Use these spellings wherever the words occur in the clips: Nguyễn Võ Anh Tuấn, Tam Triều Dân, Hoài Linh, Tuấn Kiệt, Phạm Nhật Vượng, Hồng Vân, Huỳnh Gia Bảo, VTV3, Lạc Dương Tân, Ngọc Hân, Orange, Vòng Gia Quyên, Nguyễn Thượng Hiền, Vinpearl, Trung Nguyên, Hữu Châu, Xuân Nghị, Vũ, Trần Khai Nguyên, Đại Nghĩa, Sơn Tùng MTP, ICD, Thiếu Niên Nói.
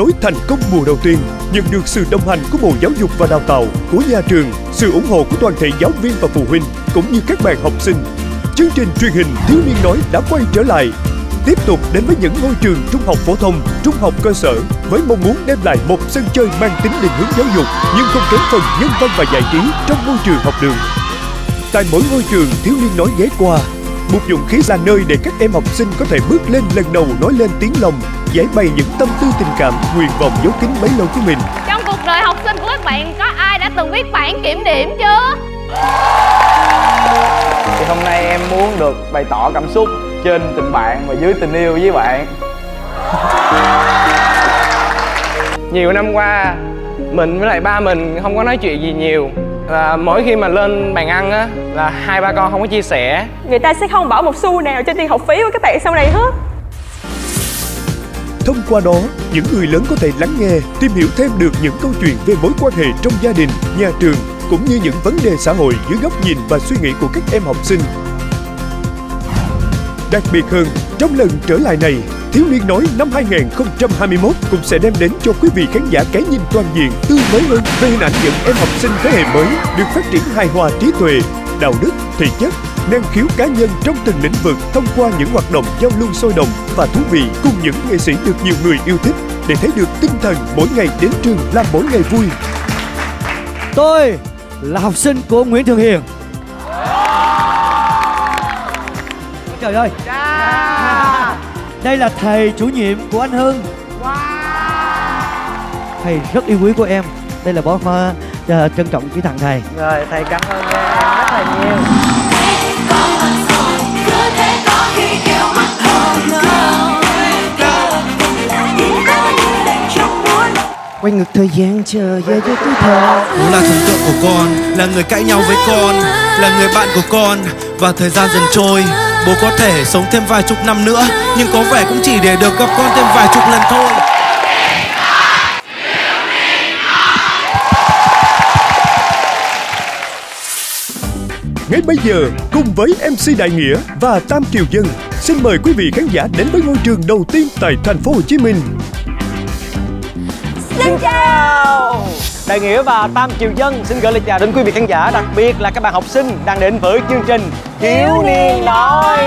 nối thành công mùa đầu tiên, nhận được sự đồng hành của Bộ Giáo dục và Đào tạo, của nhà trường, sự ủng hộ của toàn thể giáo viên và phụ huynh, cũng như các bạn học sinh. Chương trình truyền hình Thiếu Niên Nói đã quay trở lại, tiếp tục đến với những ngôi trường trung học phổ thông, trung học cơ sở với mong muốn đem lại một sân chơi mang tính định hướng giáo dục nhưng không kém phần nhân văn và giải trí trong môi trường học đường. Tại mỗi ngôi trường Thiếu Niên Nói ghé qua, một dụng khí là nơi để các em học sinh có thể bước lên lần đầu, nói lên tiếng lòng, giải bày những tâm tư tình cảm, nguyện vọng giấu kín bấy lâu của mình. Trong cuộc đời học sinh của các bạn, có ai đã từng viết bản kiểm điểm chưa? Thì hôm nay em muốn được bày tỏ cảm xúc trên tình bạn và dưới tình yêu với bạn. Nhiều năm qua mình với lại ba mình không có nói chuyện gì nhiều, là mỗi khi mà lên bàn ăn á là hai ba con không có chia sẻ. Người ta sẽ không bỏ một xu nào cho tiền học phí của các bạn sau này hết. Thông qua đó, những người lớn có thể lắng nghe, tìm hiểu thêm được những câu chuyện về mối quan hệ trong gia đình, nhà trường, cũng như những vấn đề xã hội dưới góc nhìn và suy nghĩ của các em học sinh. Đặc biệt hơn, trong lần trở lại này, Thiếu Niên Nói năm 2021 cũng sẽ đem đến cho quý vị khán giả cái nhìn toàn diện, tươi mới hơn về hình ảnh những em học sinh thế hệ mới được phát triển hài hòa trí tuệ, đạo đức, thể chất, năng khiếu cá nhân trong từng lĩnh vực thông qua những hoạt động giao lưu sôi động và thú vị cùng những nghệ sĩ được nhiều người yêu thích, để thấy được tinh thần mỗi ngày đến trường là mỗi ngày vui. Tôi là học sinh của Nguyễn Thượng Hiền. Trời ơi! Đây là thầy chủ nhiệm của anh Hưng. Thầy rất yêu quý của em. Đây là bó hoa trân trọng với thằng thầy. Rồi, thầy cảm ơn em rất là nhiều. Quay ngược thời gian chờ với tuổi thơ. Vũ là thần tượng của con, là người cãi nhau với con, là người bạn của con. Và thời gian dần trôi, bố có thể sống thêm vài chục năm nữa, nhưng có vẻ cũng chỉ để được gặp con thêm vài chục lần thôi. Ngay bây giờ, cùng với MC Đại Nghĩa và Tam Triều Dân, xin mời quý vị khán giả đến với ngôi trường đầu tiên tại thành phố Hồ Chí Minh. Xin chào! Đại Nghĩa và Tam Triều Dân xin gửi lời chào đến quý vị khán giả, đặc biệt là các bạn học sinh đang đến với chương trình Thiếu Niên Nói.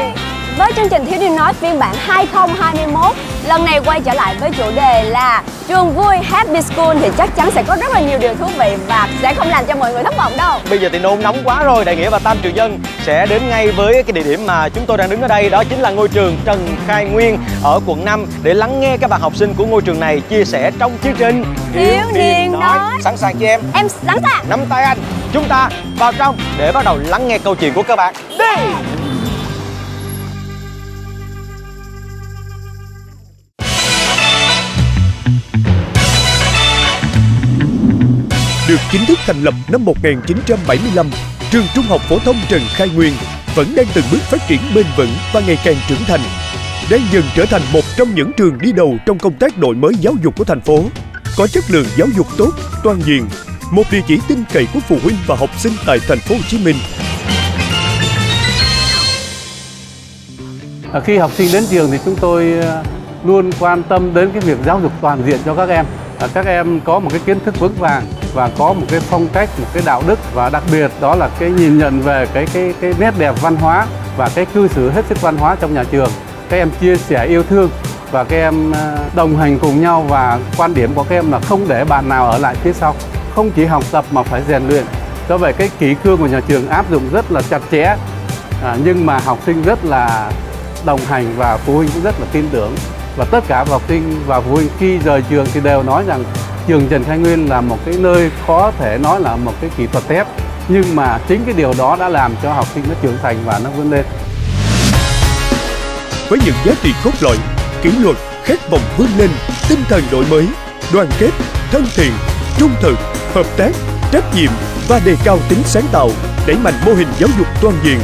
Với chương trình Thiếu Niên Nói phiên bản 2021, lần này quay trở lại với chủ đề là trường vui Happy School, thì chắc chắn sẽ có rất là nhiều điều thú vị và sẽ không làm cho mọi người thất vọng đâu. Bây giờ thì nôn nóng quá rồi, Đại Nghĩa và Tam Triều Dân sẽ đến ngay với cái địa điểm mà chúng tôi đang đứng ở đây, đó chính là ngôi trường Trần Khai Nguyên ở quận 5 để lắng nghe các bạn học sinh của ngôi trường này chia sẻ trong chương trình Thiếu Niên Nói. Sẵn sàng chưa em? Em sẵn sàng. Nắm tay anh, chúng ta vào trong để bắt đầu lắng nghe câu chuyện của các bạn. Đi! Được chính thức thành lập năm 1975, trường Trung học phổ thông Trần Khai Nguyên vẫn đang từng bước phát triển bền vững và ngày càng trưởng thành, đang dần trở thành một trong những trường đi đầu trong công tác đổi mới giáo dục của thành phố, có chất lượng giáo dục tốt, toàn diện, một địa chỉ tin cậy của phụ huynh và học sinh tại thành phố Hồ Chí Minh. Khi học sinh đến trường thì chúng tôi luôn quan tâm đến cái việc giáo dục toàn diện cho các em. Các em có một cái kiến thức vững vàng và có một cái phong cách, một cái đạo đức, và đặc biệt đó là cái nhìn nhận về cái nét đẹp văn hóa và cái cư xử hết sức văn hóa trong nhà trường. Các em chia sẻ yêu thương và các em đồng hành cùng nhau, và quan điểm của các em là không để bạn nào ở lại phía sau. Không chỉ học tập mà phải rèn luyện. Do vậy cái kỷ cương của nhà trường áp dụng rất là chặt chẽ, nhưng mà học sinh rất là đồng hành và phụ huynh cũng rất là tin tưởng. Và tất cả học sinh và phụ huynh khi rời trường thì đều nói rằng trường Trần Khai Nguyên là một cái nơi có thể nói là một cái kỹ thuật thép, nhưng mà chính cái điều đó đã làm cho học sinh nó trưởng thành và nó vươn lên. Với những giá trị cốt lõi, kỷ luật, khát vọng vươn lên, tinh thần đổi mới, đoàn kết, thân thiện, trung thực, hợp tác, trách nhiệm và đề cao tính sáng tạo, đẩy mạnh mô hình giáo dục toàn diện,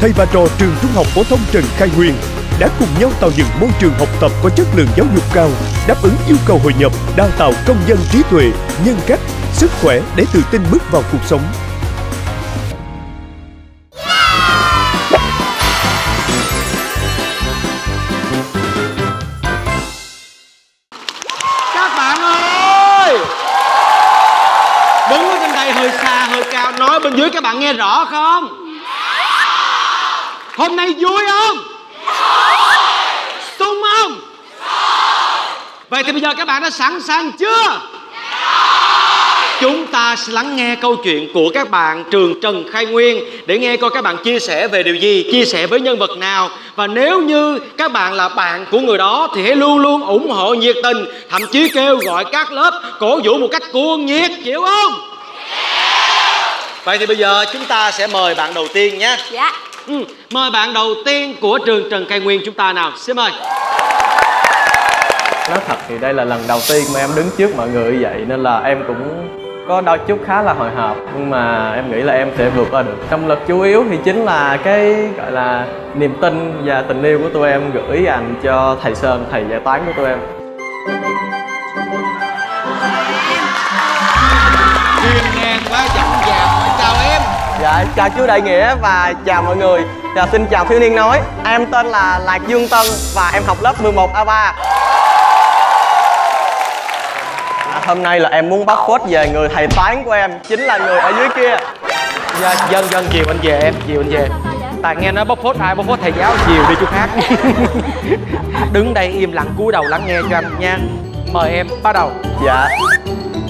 thầy và trò trường Trung học phổ thông Trần Khai Nguyên đã cùng nhau tạo dựng môi trường học tập có chất lượng giáo dục cao, đáp ứng yêu cầu hội nhập, đào tạo công dân trí tuệ, nhân cách, sức khỏe để tự tin bước vào cuộc sống. Các bạn Đứng ở trên đây hơi xa, hơi cao. Nói bên dưới các bạn nghe rõ không? Hôm nay vui không? Sung không? Vậy thì bây giờ các bạn đã sẵn sàng chưa? Chúng ta sẽ lắng nghe câu chuyện của các bạn trường Trần Khai Nguyên để nghe coi các bạn chia sẻ về điều gì, chia sẻ với nhân vật nào. Và nếu như các bạn là bạn của người đó thì hãy luôn luôn ủng hộ nhiệt tình, thậm chí kêu gọi các lớp cổ vũ một cách cuồng nhiệt, chịu không? Vậy thì bây giờ chúng ta sẽ mời bạn đầu tiên nhé. Dạ. Mời bạn đầu tiên của trường Trần Khai Nguyên chúng ta nào, xin mời. Nói thật thì đây là lần đầu tiên mà em đứng trước mọi người như vậy nên là em cũng có đôi chút khá là hồi hộp, nhưng mà em nghĩ là em sẽ vượt qua được. Động lực chủ yếu thì chính là cái gọi là niềm tin và tình yêu của tụi em gửi dành cho thầy Sơn, thầy dạy toán của tụi em. Duyên ngang quá, chậm chạp. Chào em. Dạ, chào chú Đại Nghĩa và chào mọi người. Dạ, xin chào Thiếu Niên Nói. Em tên là Lạc Dương Tân và em học lớp 11A3. Hôm nay là em muốn bắt phốt về người thầy toán của em, chính là người ở dưới kia. Dân chiều anh về em, chiều anh về. Tại nghe nói bóc phốt ai, bóc phốt thầy giáo, chiều đi chỗ khác. Đứng đây im lặng cúi đầu lắng nghe cho anh nha. Mời em bắt đầu. Dạ.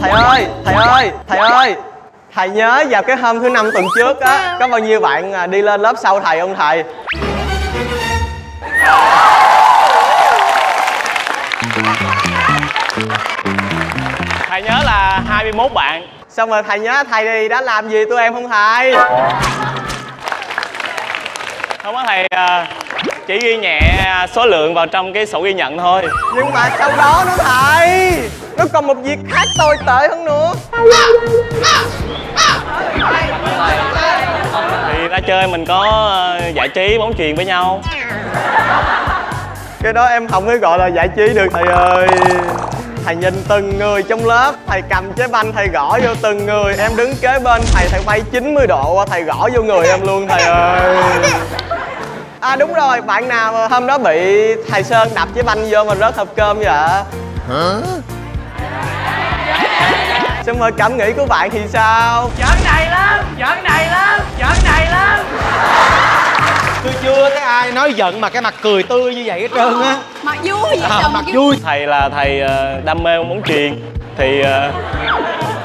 Thầy ơi, thầy nhớ vào cái hôm thứ Năm tuần trước á, có bao nhiêu bạn đi lên lớp sau thầy không thầy? Thầy nhớ là 21 bạn. Xong rồi thầy nhớ thầy đi đã làm gì tụi em không thầy? Không á thầy, chỉ ghi nhẹ số lượng vào trong cái sổ ghi nhận thôi. Nhưng mà sau đó nữa thầy, nó còn một việc khác tồi tệ hơn nữa. Thì ra chơi mình có giải trí bóng chuyền với nhau. Cái đó em không có gọi là giải trí được thầy ơi. Thầy nhìn từng người trong lớp, thầy cầm trái banh thầy gõ vô từng người. Em đứng kế bên thầy bay 90 độ, thầy gõ vô người em luôn thầy ơi. À đúng rồi, bạn nào hôm đó bị thầy Sơn đập trái banh vô mà rớt hộp cơm vậy ạ? Hả? Xong rồi cảm nghĩ của bạn thì sao? Giỡn này lắm, giỡn này lắm, giỡn này lắm. Tôi chưa thấy ai nói giận mà cái mặt cười tươi như vậy hết trơn á. Mặt vui vậy chồng. Mặt vui. Thầy là thầy đam mê bóng chuyền. Thì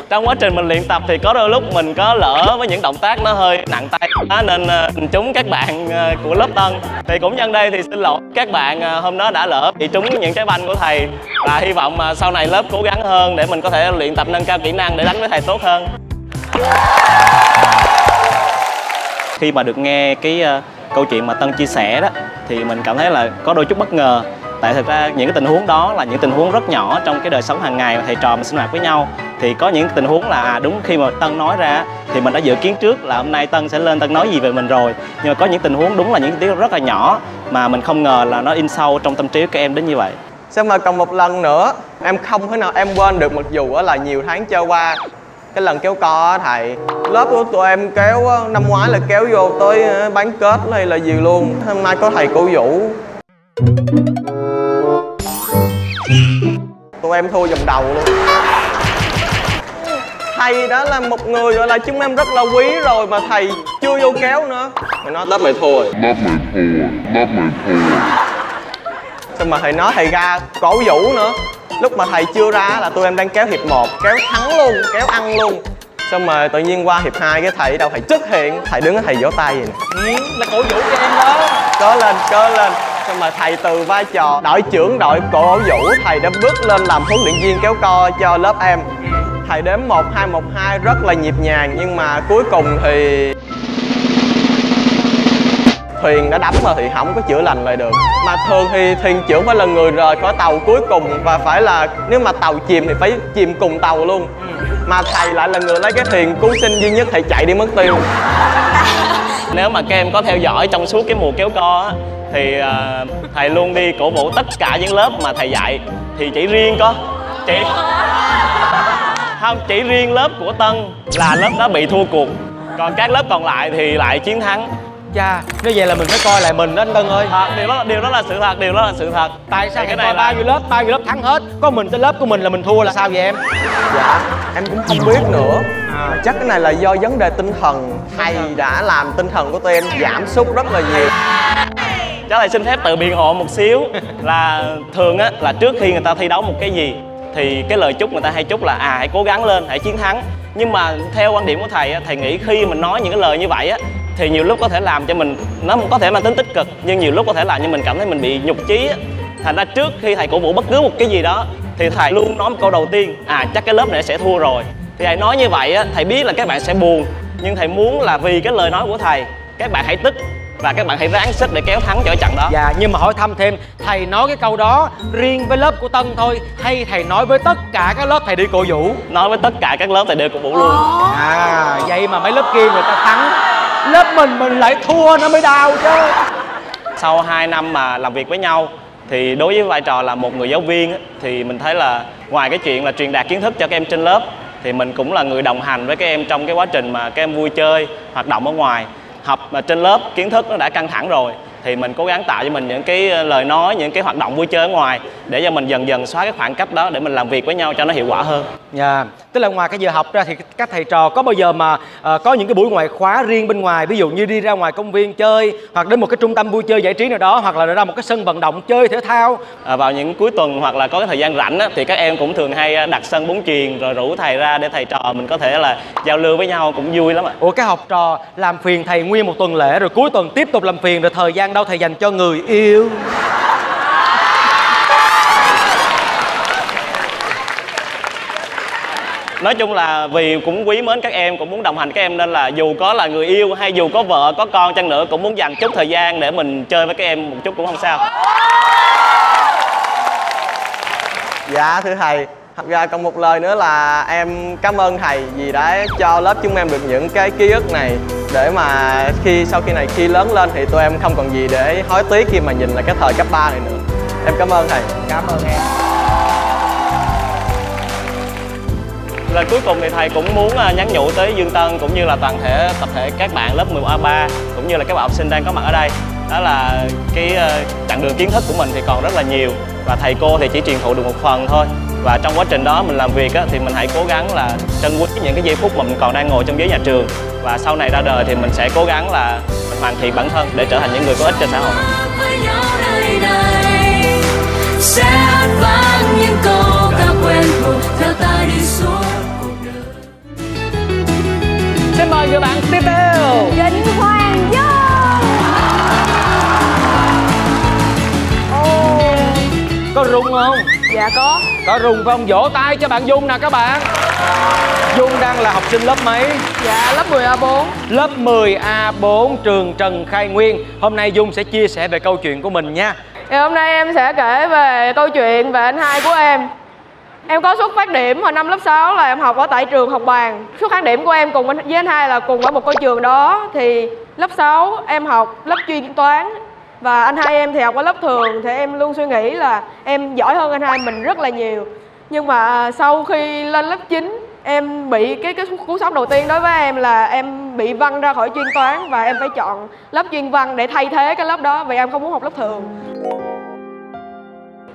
trong quá trình mình luyện tập thì có đôi lúc mình có lỡ với những động tác nó hơi nặng tay quá nên mình trúng các bạn của lớp Tân. Thì cũng nhân đây thì xin lỗi các bạn hôm đó đã lỡ bị trúng những trái banh của thầy. Và hy vọng mà sau này lớp cố gắng hơn để mình có thể luyện tập nâng cao kỹ năng để đánh với thầy tốt hơn. Khi mà được nghe cái câu chuyện mà Tân chia sẻ đó thì mình cảm thấy là có đôi chút bất ngờ, tại thực ra những cái tình huống đó là những tình huống rất nhỏ trong cái đời sống hàng ngày mà thầy trò mình sinh hoạt với nhau. Thì có những tình huống là đúng khi mà Tân nói ra thì mình đã dự kiến trước là hôm nay Tân sẽ lên Tân nói gì về mình rồi, nhưng mà có những tình huống đúng là những tiếng rất là nhỏ mà mình không ngờ là nó in sâu trong tâm trí của các em đến như vậy. Xong mà còn một lần nữa em không thể nào em quên được, mặc dù là nhiều tháng trôi qua. Cái lần kéo co thầy, lớp của tụi em kéo năm ngoái là kéo vô tới bán kết hay là gì luôn. Hôm nay có thầy cổ Vũ, tụi em thua vòng đầu luôn. Thầy đó là một người gọi là chúng em rất là quý rồi mà thầy chưa vô kéo nữa. Mày nói lớp mày thua rồi, lớp mày thua. Xong mà thầy nói thầy ra cổ Vũ nữa. Lúc mà thầy chưa ra là tụi em đang kéo hiệp 1, kéo thắng luôn, kéo ăn luôn. Xong mà tự nhiên qua hiệp 2 cái thầy đâu thầy xuất hiện, thầy đứng thầy vỗ tay vậy nè. Là cổ Vũ cho em đó. Cố lên. Xong mà thầy từ vai trò đội trưởng đội cổ Vũ, thầy đã bước lên làm huấn luyện viên kéo co cho lớp em. Thầy đếm 1, 2, 1, 2 rất là nhịp nhàng, nhưng mà cuối cùng thì Thuyền đã đắm mà thì không có chữa lành lại được. Mà thường thì thuyền trưởng phải là người rời khỏi tàu cuối cùng, và phải là nếu mà tàu chìm thì phải chìm cùng tàu luôn. Mà thầy lại là người lấy cái thuyền cứu sinh duy nhất, thầy chạy đi mất tiêu. Nếu mà các em có theo dõi trong suốt cái mùa kéo co á, thì thầy luôn đi cổ vũ tất cả những lớp mà thầy dạy. Thì chỉ riêng có chỉ riêng lớp của Tân là lớp đó bị thua cuộc, còn các lớp còn lại thì lại chiến thắng. Chà, nếu vậy là mình phải coi lại mình đó anh Tân ơi. Điều đó là sự thật, Tại sao cái này bao nhiêu lớp thắng hết, có mình tới lớp của mình là mình thua là sao vậy em? Dạ, em cũng không biết nữa. Chắc cái này là do vấn đề tinh thần. Thầy đã làm tinh thần của tụi em giảm sút rất là nhiều. Chắc là xin phép tự biện hộ một xíu. Là thường á, là trước khi người ta thi đấu một cái gì thì cái lời chúc người ta hay chúc là hãy cố gắng lên, hãy chiến thắng. Nhưng mà theo quan điểm của thầy á, thầy nghĩ khi mình nói những cái lời như vậy á thì nhiều lúc có thể làm cho mình, nó có thể mang tính tích cực nhưng nhiều lúc có thể làm cho mình cảm thấy mình bị nhục chí á. Thành ra trước khi thầy cổ vũ bất cứ một cái gì đó thì thầy luôn nói một câu đầu tiên, chắc cái lớp này sẽ thua rồi. Thì thầy nói như vậy á, thầy biết là các bạn sẽ buồn, nhưng thầy muốn là vì cái lời nói của thầy, các bạn hãy tích và các bạn hãy ráng sức để kéo thắng cho trận đó. Dạ, nhưng mà hỏi thăm thêm, thầy nói cái câu đó riêng với lớp của Tân thôi hay thầy nói với tất cả các lớp thầy đi cổ vũ? Nói với tất cả các lớp thầy đều cổ vũ luôn. À, vậy mà mấy lớp kia người ta thắng, lớp mình lại thua, nó mới đau chứ. Sau 2 năm mà làm việc với nhau thì đối với vai trò là một người giáo viên thì mình thấy là ngoài cái chuyện là truyền đạt kiến thức cho các em trên lớp thì mình cũng là người đồng hành với các em trong cái quá trình mà các em vui chơi, hoạt động ở ngoài. Học mà trên lớp kiến thức nó đã căng thẳng rồi thì mình cố gắng tạo cho mình những cái lời nói, những cái hoạt động vui chơi ở ngoài để cho mình dần dần xóa cái khoảng cách đó để mình làm việc với nhau cho nó hiệu quả hơn. Dạ, tức là ngoài cái giờ học ra thì các thầy trò có bao giờ mà có những cái buổi ngoại khóa riêng bên ngoài, ví dụ như đi ra ngoài công viên chơi hoặc đến một cái trung tâm vui chơi giải trí nào đó hoặc là ra một cái sân vận động chơi thể thao? Vào những cuối tuần hoặc là có cái thời gian rảnh á, thì các em cũng thường hay đặt sân bóng chuyền rồi rủ thầy ra để thầy trò mình có thể là giao lưu với nhau, cũng vui lắm ạ. Ủa, cái học trò làm phiền thầy nguyên một tuần lễ rồi cuối tuần tiếp tục làm phiền, rồi thời gian đâu thầy dành cho người yêu? Nói chung là vì cũng quý mến các em, cũng muốn đồng hành các em nên là dù có là người yêu hay dù có vợ có con chăng nữa cũng muốn dành chút thời gian để mình chơi với các em một chút cũng không sao. Dạ thưa thầy, thật ra còn một lời nữa là em cảm ơn thầy vì đã cho lớp chúng em được những cái ký ức này để mà sau khi lớn lên thì tụi em không còn gì để hối tiếc khi mà nhìn lại cái thời cấp 3 này nữa. Em cảm ơn thầy. Cảm ơn em. Lần cuối cùng thì thầy cũng muốn nhắn nhủ tới Dương Tân cũng như là toàn thể tập thể các bạn lớp 10A3 cũng như là các bạn học sinh đang có mặt ở đây, đó là cái chặng đường kiến thức của mình thì còn rất là nhiều và thầy cô thì chỉ truyền thụ được một phần thôi. Và trong quá trình đó mình làm việc thì mình hãy cố gắng là trân quý những cái giây phút mà mình còn đang ngồi trong ghế nhà trường. Và sau này ra đời thì mình sẽ cố gắng là mình hoàn thiện bản thân để trở thành những người có ích cho xã hội. Xin mời các bạn tiếp theo Trịnh Hoàng Dung. Có rung không? Dạ có. Có rung không? Vỗ tay cho bạn Dung nè các bạn. Dung đang là học sinh lớp mấy? Dạ lớp 10A4. Lớp 10A4 trường Trần Khai Nguyên. Hôm nay Dung sẽ chia sẻ về câu chuyện của mình nha. Hôm nay em sẽ kể về câu chuyện về anh hai của em. Em có xuất phát điểm hồi năm lớp 6 là em học ở tại trường Học Bàn. Xuất phát điểm của em cùng với anh hai là cùng ở một ngôi trường đó. Thì lớp 6 em học lớp chuyên toán và anh hai em thì học ở lớp thường. Thì em luôn suy nghĩ là em giỏi hơn anh hai mình rất là nhiều. Nhưng mà sau khi lên lớp 9 em bị cái cú sốc đầu tiên đối với em là em bị văng ra khỏi chuyên toán và em phải chọn lớp chuyên văn để thay thế cái lớp đó vì em không muốn học lớp thường.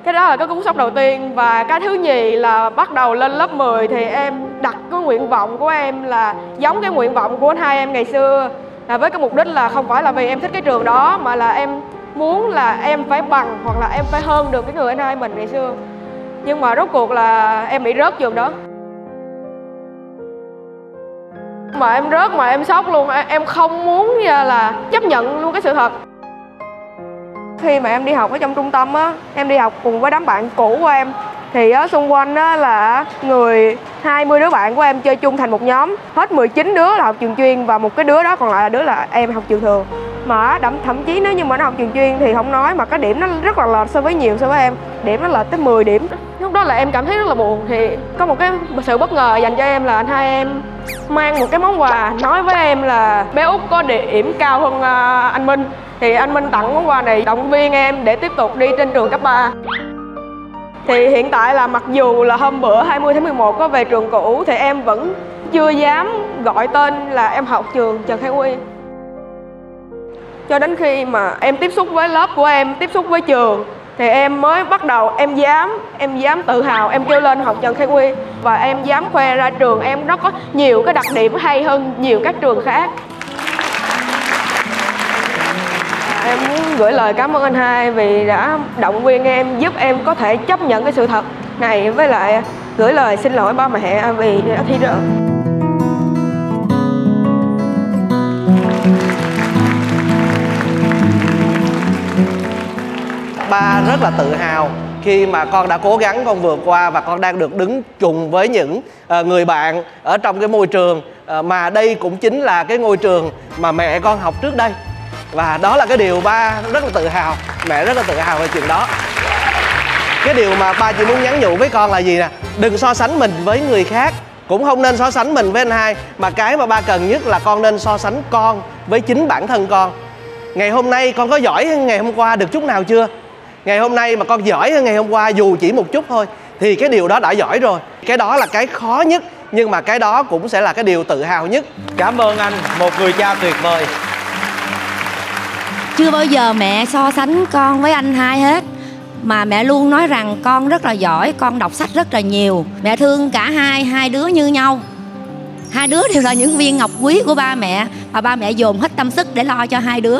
Cái đó là cái cú sốc đầu tiên. Và cái thứ nhì là bắt đầu lên lớp 10 thì em đặt cái nguyện vọng của em là giống cái nguyện vọng của anh hai em ngày xưa, là với cái mục đích là không phải là vì em thích cái trường đó mà là em muốn là em phải bằng hoặc là em phải hơn được cái người anh hai mình ngày xưa. Nhưng mà rốt cuộc là em bị rớt trường đó. Mà em rớt mà em sốc luôn, em không muốn là chấp nhận luôn cái sự thật. Khi mà em đi học ở trong trung tâm á, em đi học cùng với đám bạn cũ của em thì ở xung quanh á là 20 đứa bạn của em chơi chung thành một nhóm, hết 19 đứa là học trường chuyên và một cái đứa đó còn lại là đứa là em học trường thường. Mà thậm chí nếu như mà nó học trường chuyên thì không nói mà cái điểm nó rất là lệch so với em, điểm nó lệch tới 10 điểm. Lúc đó là em cảm thấy rất là buồn. Thì có một cái sự bất ngờ dành cho em là anh hai em mang một cái món quà nói với em là bé Út có điểm cao hơn anh Minh, thì anh Minh tặng món quà này động viên em để tiếp tục đi trên trường cấp 3. Thì hiện tại là mặc dù là hôm bữa 20 tháng 11 có về trường cũ thì em vẫn chưa dám gọi tên là em học trường Trần Khai Nguyên. Cho đến khi mà em tiếp xúc với lớp của em, tiếp xúc với trường thì em mới bắt đầu em dám tự hào, em kêu lên học Trần Khai Nguyên và em dám khoe ra trường em nó có nhiều cái đặc điểm hay hơn nhiều các trường khác. Em muốn gửi lời cảm ơn anh hai vì đã động viên em, giúp em có thể chấp nhận cái sự thật này, với lại gửi lời xin lỗi ba mẹ vì đã thi rớt. Ba rất là tự hào khi mà con đã cố gắng, con vượt qua và con đang được đứng chung với những người bạn ở trong cái môi trường mà đây cũng chính là cái ngôi trường mà mẹ con học trước đây. Và đó là cái điều ba rất là tự hào, mẹ rất là tự hào về chuyện đó. Cái điều mà ba chỉ muốn nhắn nhủ với con là gì nè? Đừng so sánh mình với người khác, cũng không nên so sánh mình với anh hai, mà cái mà ba cần nhất là con nên so sánh con với chính bản thân con. Ngày hôm nay con có giỏi hơn ngày hôm qua được chút nào chưa? Ngày hôm nay mà con giỏi hơn ngày hôm qua dù chỉ một chút thôi thì cái điều đó đã giỏi rồi. Cái đó là cái khó nhất, nhưng mà cái đó cũng sẽ là cái điều tự hào nhất. Cảm ơn anh, một người cha tuyệt vời. Chưa bao giờ mẹ so sánh con với anh hai hết, mà mẹ luôn nói rằng con rất là giỏi, con đọc sách rất là nhiều. Mẹ thương cả hai đứa như nhau. Hai đứa đều là những viên ngọc quý của ba mẹ, và ba mẹ dồn hết tâm sức để lo cho hai đứa.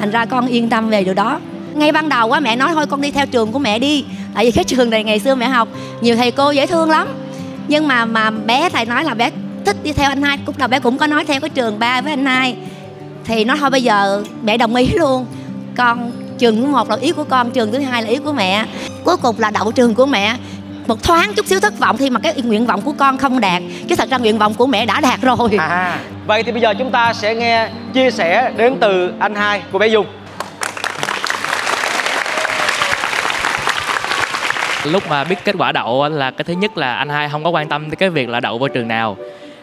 Thành ra con yên tâm về điều đó. Ngay ban đầu á, mẹ nói thôi con đi theo trường của mẹ đi, tại vì cái trường này ngày xưa mẹ học nhiều thầy cô dễ thương lắm. Nhưng mà bé thầy nói là bé thích đi theo anh hai, cũng là bé cũng có nói theo cái trường ba với anh hai. Thì nó thôi bây giờ mẹ đồng ý luôn. Con trường thứ một là ý của con, trường thứ hai là ý của mẹ. Cuối cùng là đậu trường của mẹ. Một thoáng chút xíu thất vọng khi mà cái nguyện vọng của con không đạt, chứ thật ra nguyện vọng của mẹ đã đạt rồi. Vậy thì bây giờ chúng ta sẽ nghe chia sẻ đến từ anh hai của bé Dung. Lúc mà biết kết quả đậu là cái thứ nhất là anh hai không có quan tâm tới cái việc là đậu vào trường nào.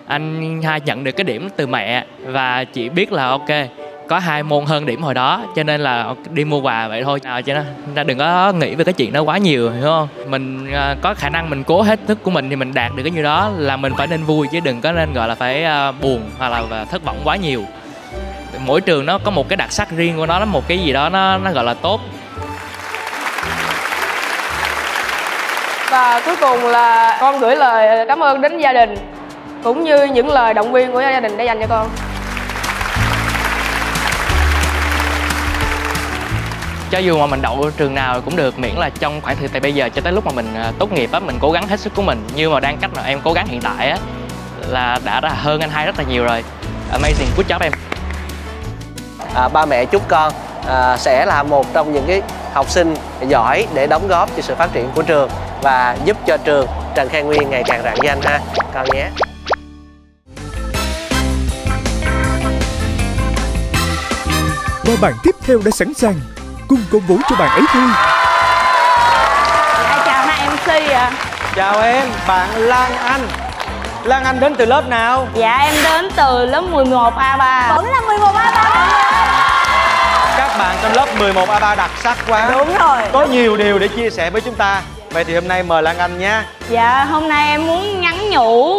Anh hai nhận được cái điểm từ mẹ và chỉ biết là ok, có hai môn hơn điểm hồi đó cho nên là đi mua quà vậy thôi. Cho nên đừng có nghĩ về cái chuyện đó quá nhiều, hiểu không? Mình có khả năng mình cố hết sức của mình thì mình đạt được cái như đó là mình phải nên vui, chứ đừng có nên gọi là phải buồn hoặc là thất vọng quá nhiều. Mỗi trường nó có một cái đặc sắc riêng của nó một cái gì đó nó gọi là tốt. Và cuối cùng là con gửi lời cảm ơn đến gia đình cũng như những lời động viên của gia đình đã dành cho con. Cho dù mà mình đậu trường nào cũng được, miễn là trong khoảng thời gian bây giờ cho tới lúc mà mình tốt nghiệp á, mình cố gắng hết sức của mình. Như mà đang cách mà em cố gắng hiện tại á là đã là hơn anh hai rất là nhiều rồi. Amazing, good job em. Ba mẹ chúc con sẽ là một trong những cái học sinh giỏi để đóng góp cho sự phát triển của trường và giúp cho trường Trần Khai Nguyên ngày càng rạng danh ha con nhé. Đôi bạn tiếp theo đã sẵn sàng cùng cổ vũ cho bạn ấy thôi. Chào hai MC ạ. Chào em, bạn Lan Anh. Lan Anh đến từ lớp nào? Dạ em đến từ lớp 11A3. Vẫn là 11A3. Các bạn trong lớp 11A3 đặc sắc quá. Đúng rồi. Có nhiều điều để chia sẻ với chúng ta. Vậy thì hôm nay mời Lan Anh nha. Dạ hôm nay em muốn nhắn nhủ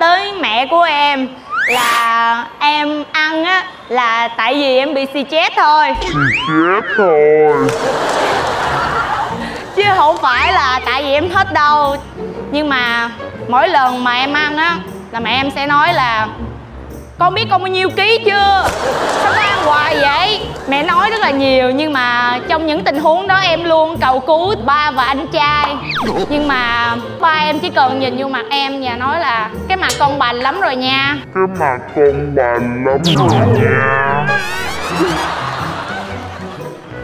tới mẹ của em là em ăn á là tại vì em bị xì chết thôi. Chứ không phải là tại vì em hết đâu. Nhưng mà mỗi lần mà em ăn á là mẹ em sẽ nói là con biết con bao nhiêu ký chưa? Sao con ăn hoài vậy? Mẹ nói rất là nhiều, nhưng mà trong những tình huống đó em luôn cầu cứu ba và anh trai. Nhưng mà ba em chỉ cần nhìn vô mặt em và nói là cái mặt con bành lắm rồi nha. Cái mặt con bành lắm rồi nha.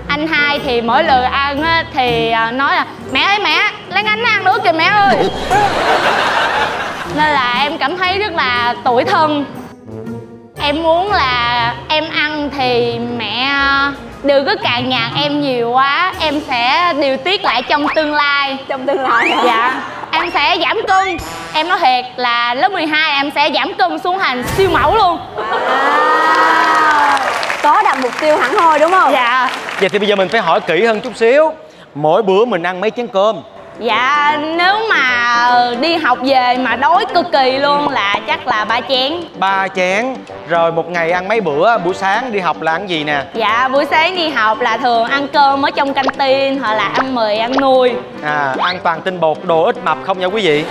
Anh hai thì mỗi lần ăn á, thì nói là mẹ ơi mẹ, Lan Anh nó ăn nữa kìa mẹ ơi. Nên là em cảm thấy rất là tủi thân. Em muốn là em ăn thì mẹ đừng có càn nhạt em nhiều quá. Em sẽ điều tiết lại trong tương lai. Trong tương lai hả? Dạ. Em sẽ giảm cân. Em nói thiệt là lớp 12 em sẽ giảm cân xuống thành siêu mẫu luôn. À, có đặt mục tiêu hẳn hoi đúng không? Dạ. Vậy thì bây giờ mình phải hỏi kỹ hơn chút xíu. Mỗi bữa mình ăn mấy chén cơm? Dạ nếu mà đi học về mà đói cực kỳ luôn là chắc là 3 chén. 3 chén. Rồi một ngày ăn mấy bữa? Buổi sáng đi học là ăn gì nè? Dạ buổi sáng đi học là thường ăn cơm ở trong căng tin hoặc là ăn mì, ăn nuôi. À, ăn toàn tinh bột, đồ ít mập không nha quý vị.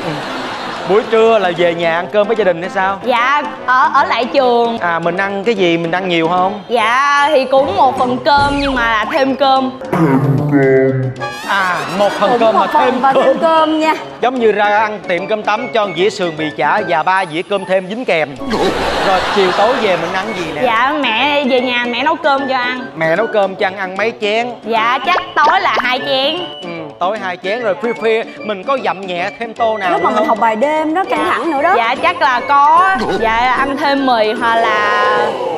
Buổi trưa là về nhà ăn cơm với gia đình hay sao? Dạ, ở lại trường. À, mình ăn cái gì? Mình ăn nhiều không? Dạ, thì cũng một phần cơm nhưng mà là thêm cơm. À, một phần cũng cơm mà thêm cơm nha. Giống như ra ăn tiệm cơm tấm cho dĩa sườn bì chả và 3 dĩa cơm thêm dính kèm. Rồi chiều tối về mình ăn gì nè? Dạ, mẹ về nhà mẹ nấu cơm cho ăn. Mẹ nấu cơm cho ăn mấy chén? Dạ, chắc tối là 2 chén. Tối 2 chén. Rồi khuya khuya mình có dặm nhẹ thêm tô nào lúc mà mình học bài đêm đó căng thẳng nữa đó? Dạ chắc là có. Dạ ăn thêm mì hoặc là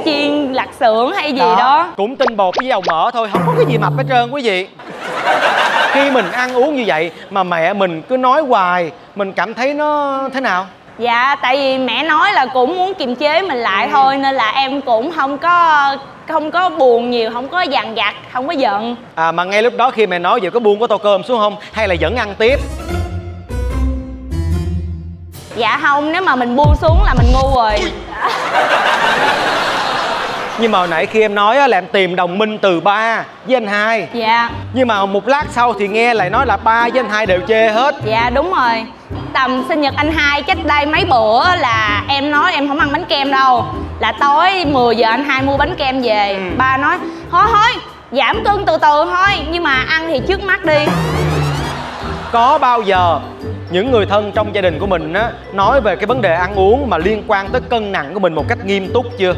chiên lạp xưởng hay gì đó. Cũng tinh bột với dầu mỡ thôi, không có cái gì mập hết trơn quý vị. Khi mình ăn uống như vậy mà mẹ mình cứ nói hoài, mình cảm thấy nó thế nào? Dạ tại vì mẹ nói là cũng muốn kiềm chế mình lại thôi, nên là em cũng không có buồn nhiều, không có dằn vặt, không có giận. À mà ngay lúc đó khi mẹ nói vậy có buông có tô cơm xuống không hay là vẫn ăn tiếp? Dạ không, nếu mà mình buông xuống là mình ngu rồi. Nhưng mà hồi nãy khi em nói là em tìm đồng minh từ ba với anh hai. Dạ. Nhưng mà một lát sau thì nghe lại nói là ba với anh hai đều chê hết. Dạ đúng rồi. Tầm sinh nhật anh hai cách đây mấy bữa là em nói em không ăn bánh kem đâu. Là tối 10 giờ anh hai mua bánh kem về. Ba nói thôi giảm cân từ từ thôi, nhưng mà ăn thì trước mắt đi. Có bao giờ những người thân trong gia đình của mình á nói về cái vấn đề ăn uống mà liên quan tới cân nặng của mình một cách nghiêm túc chưa?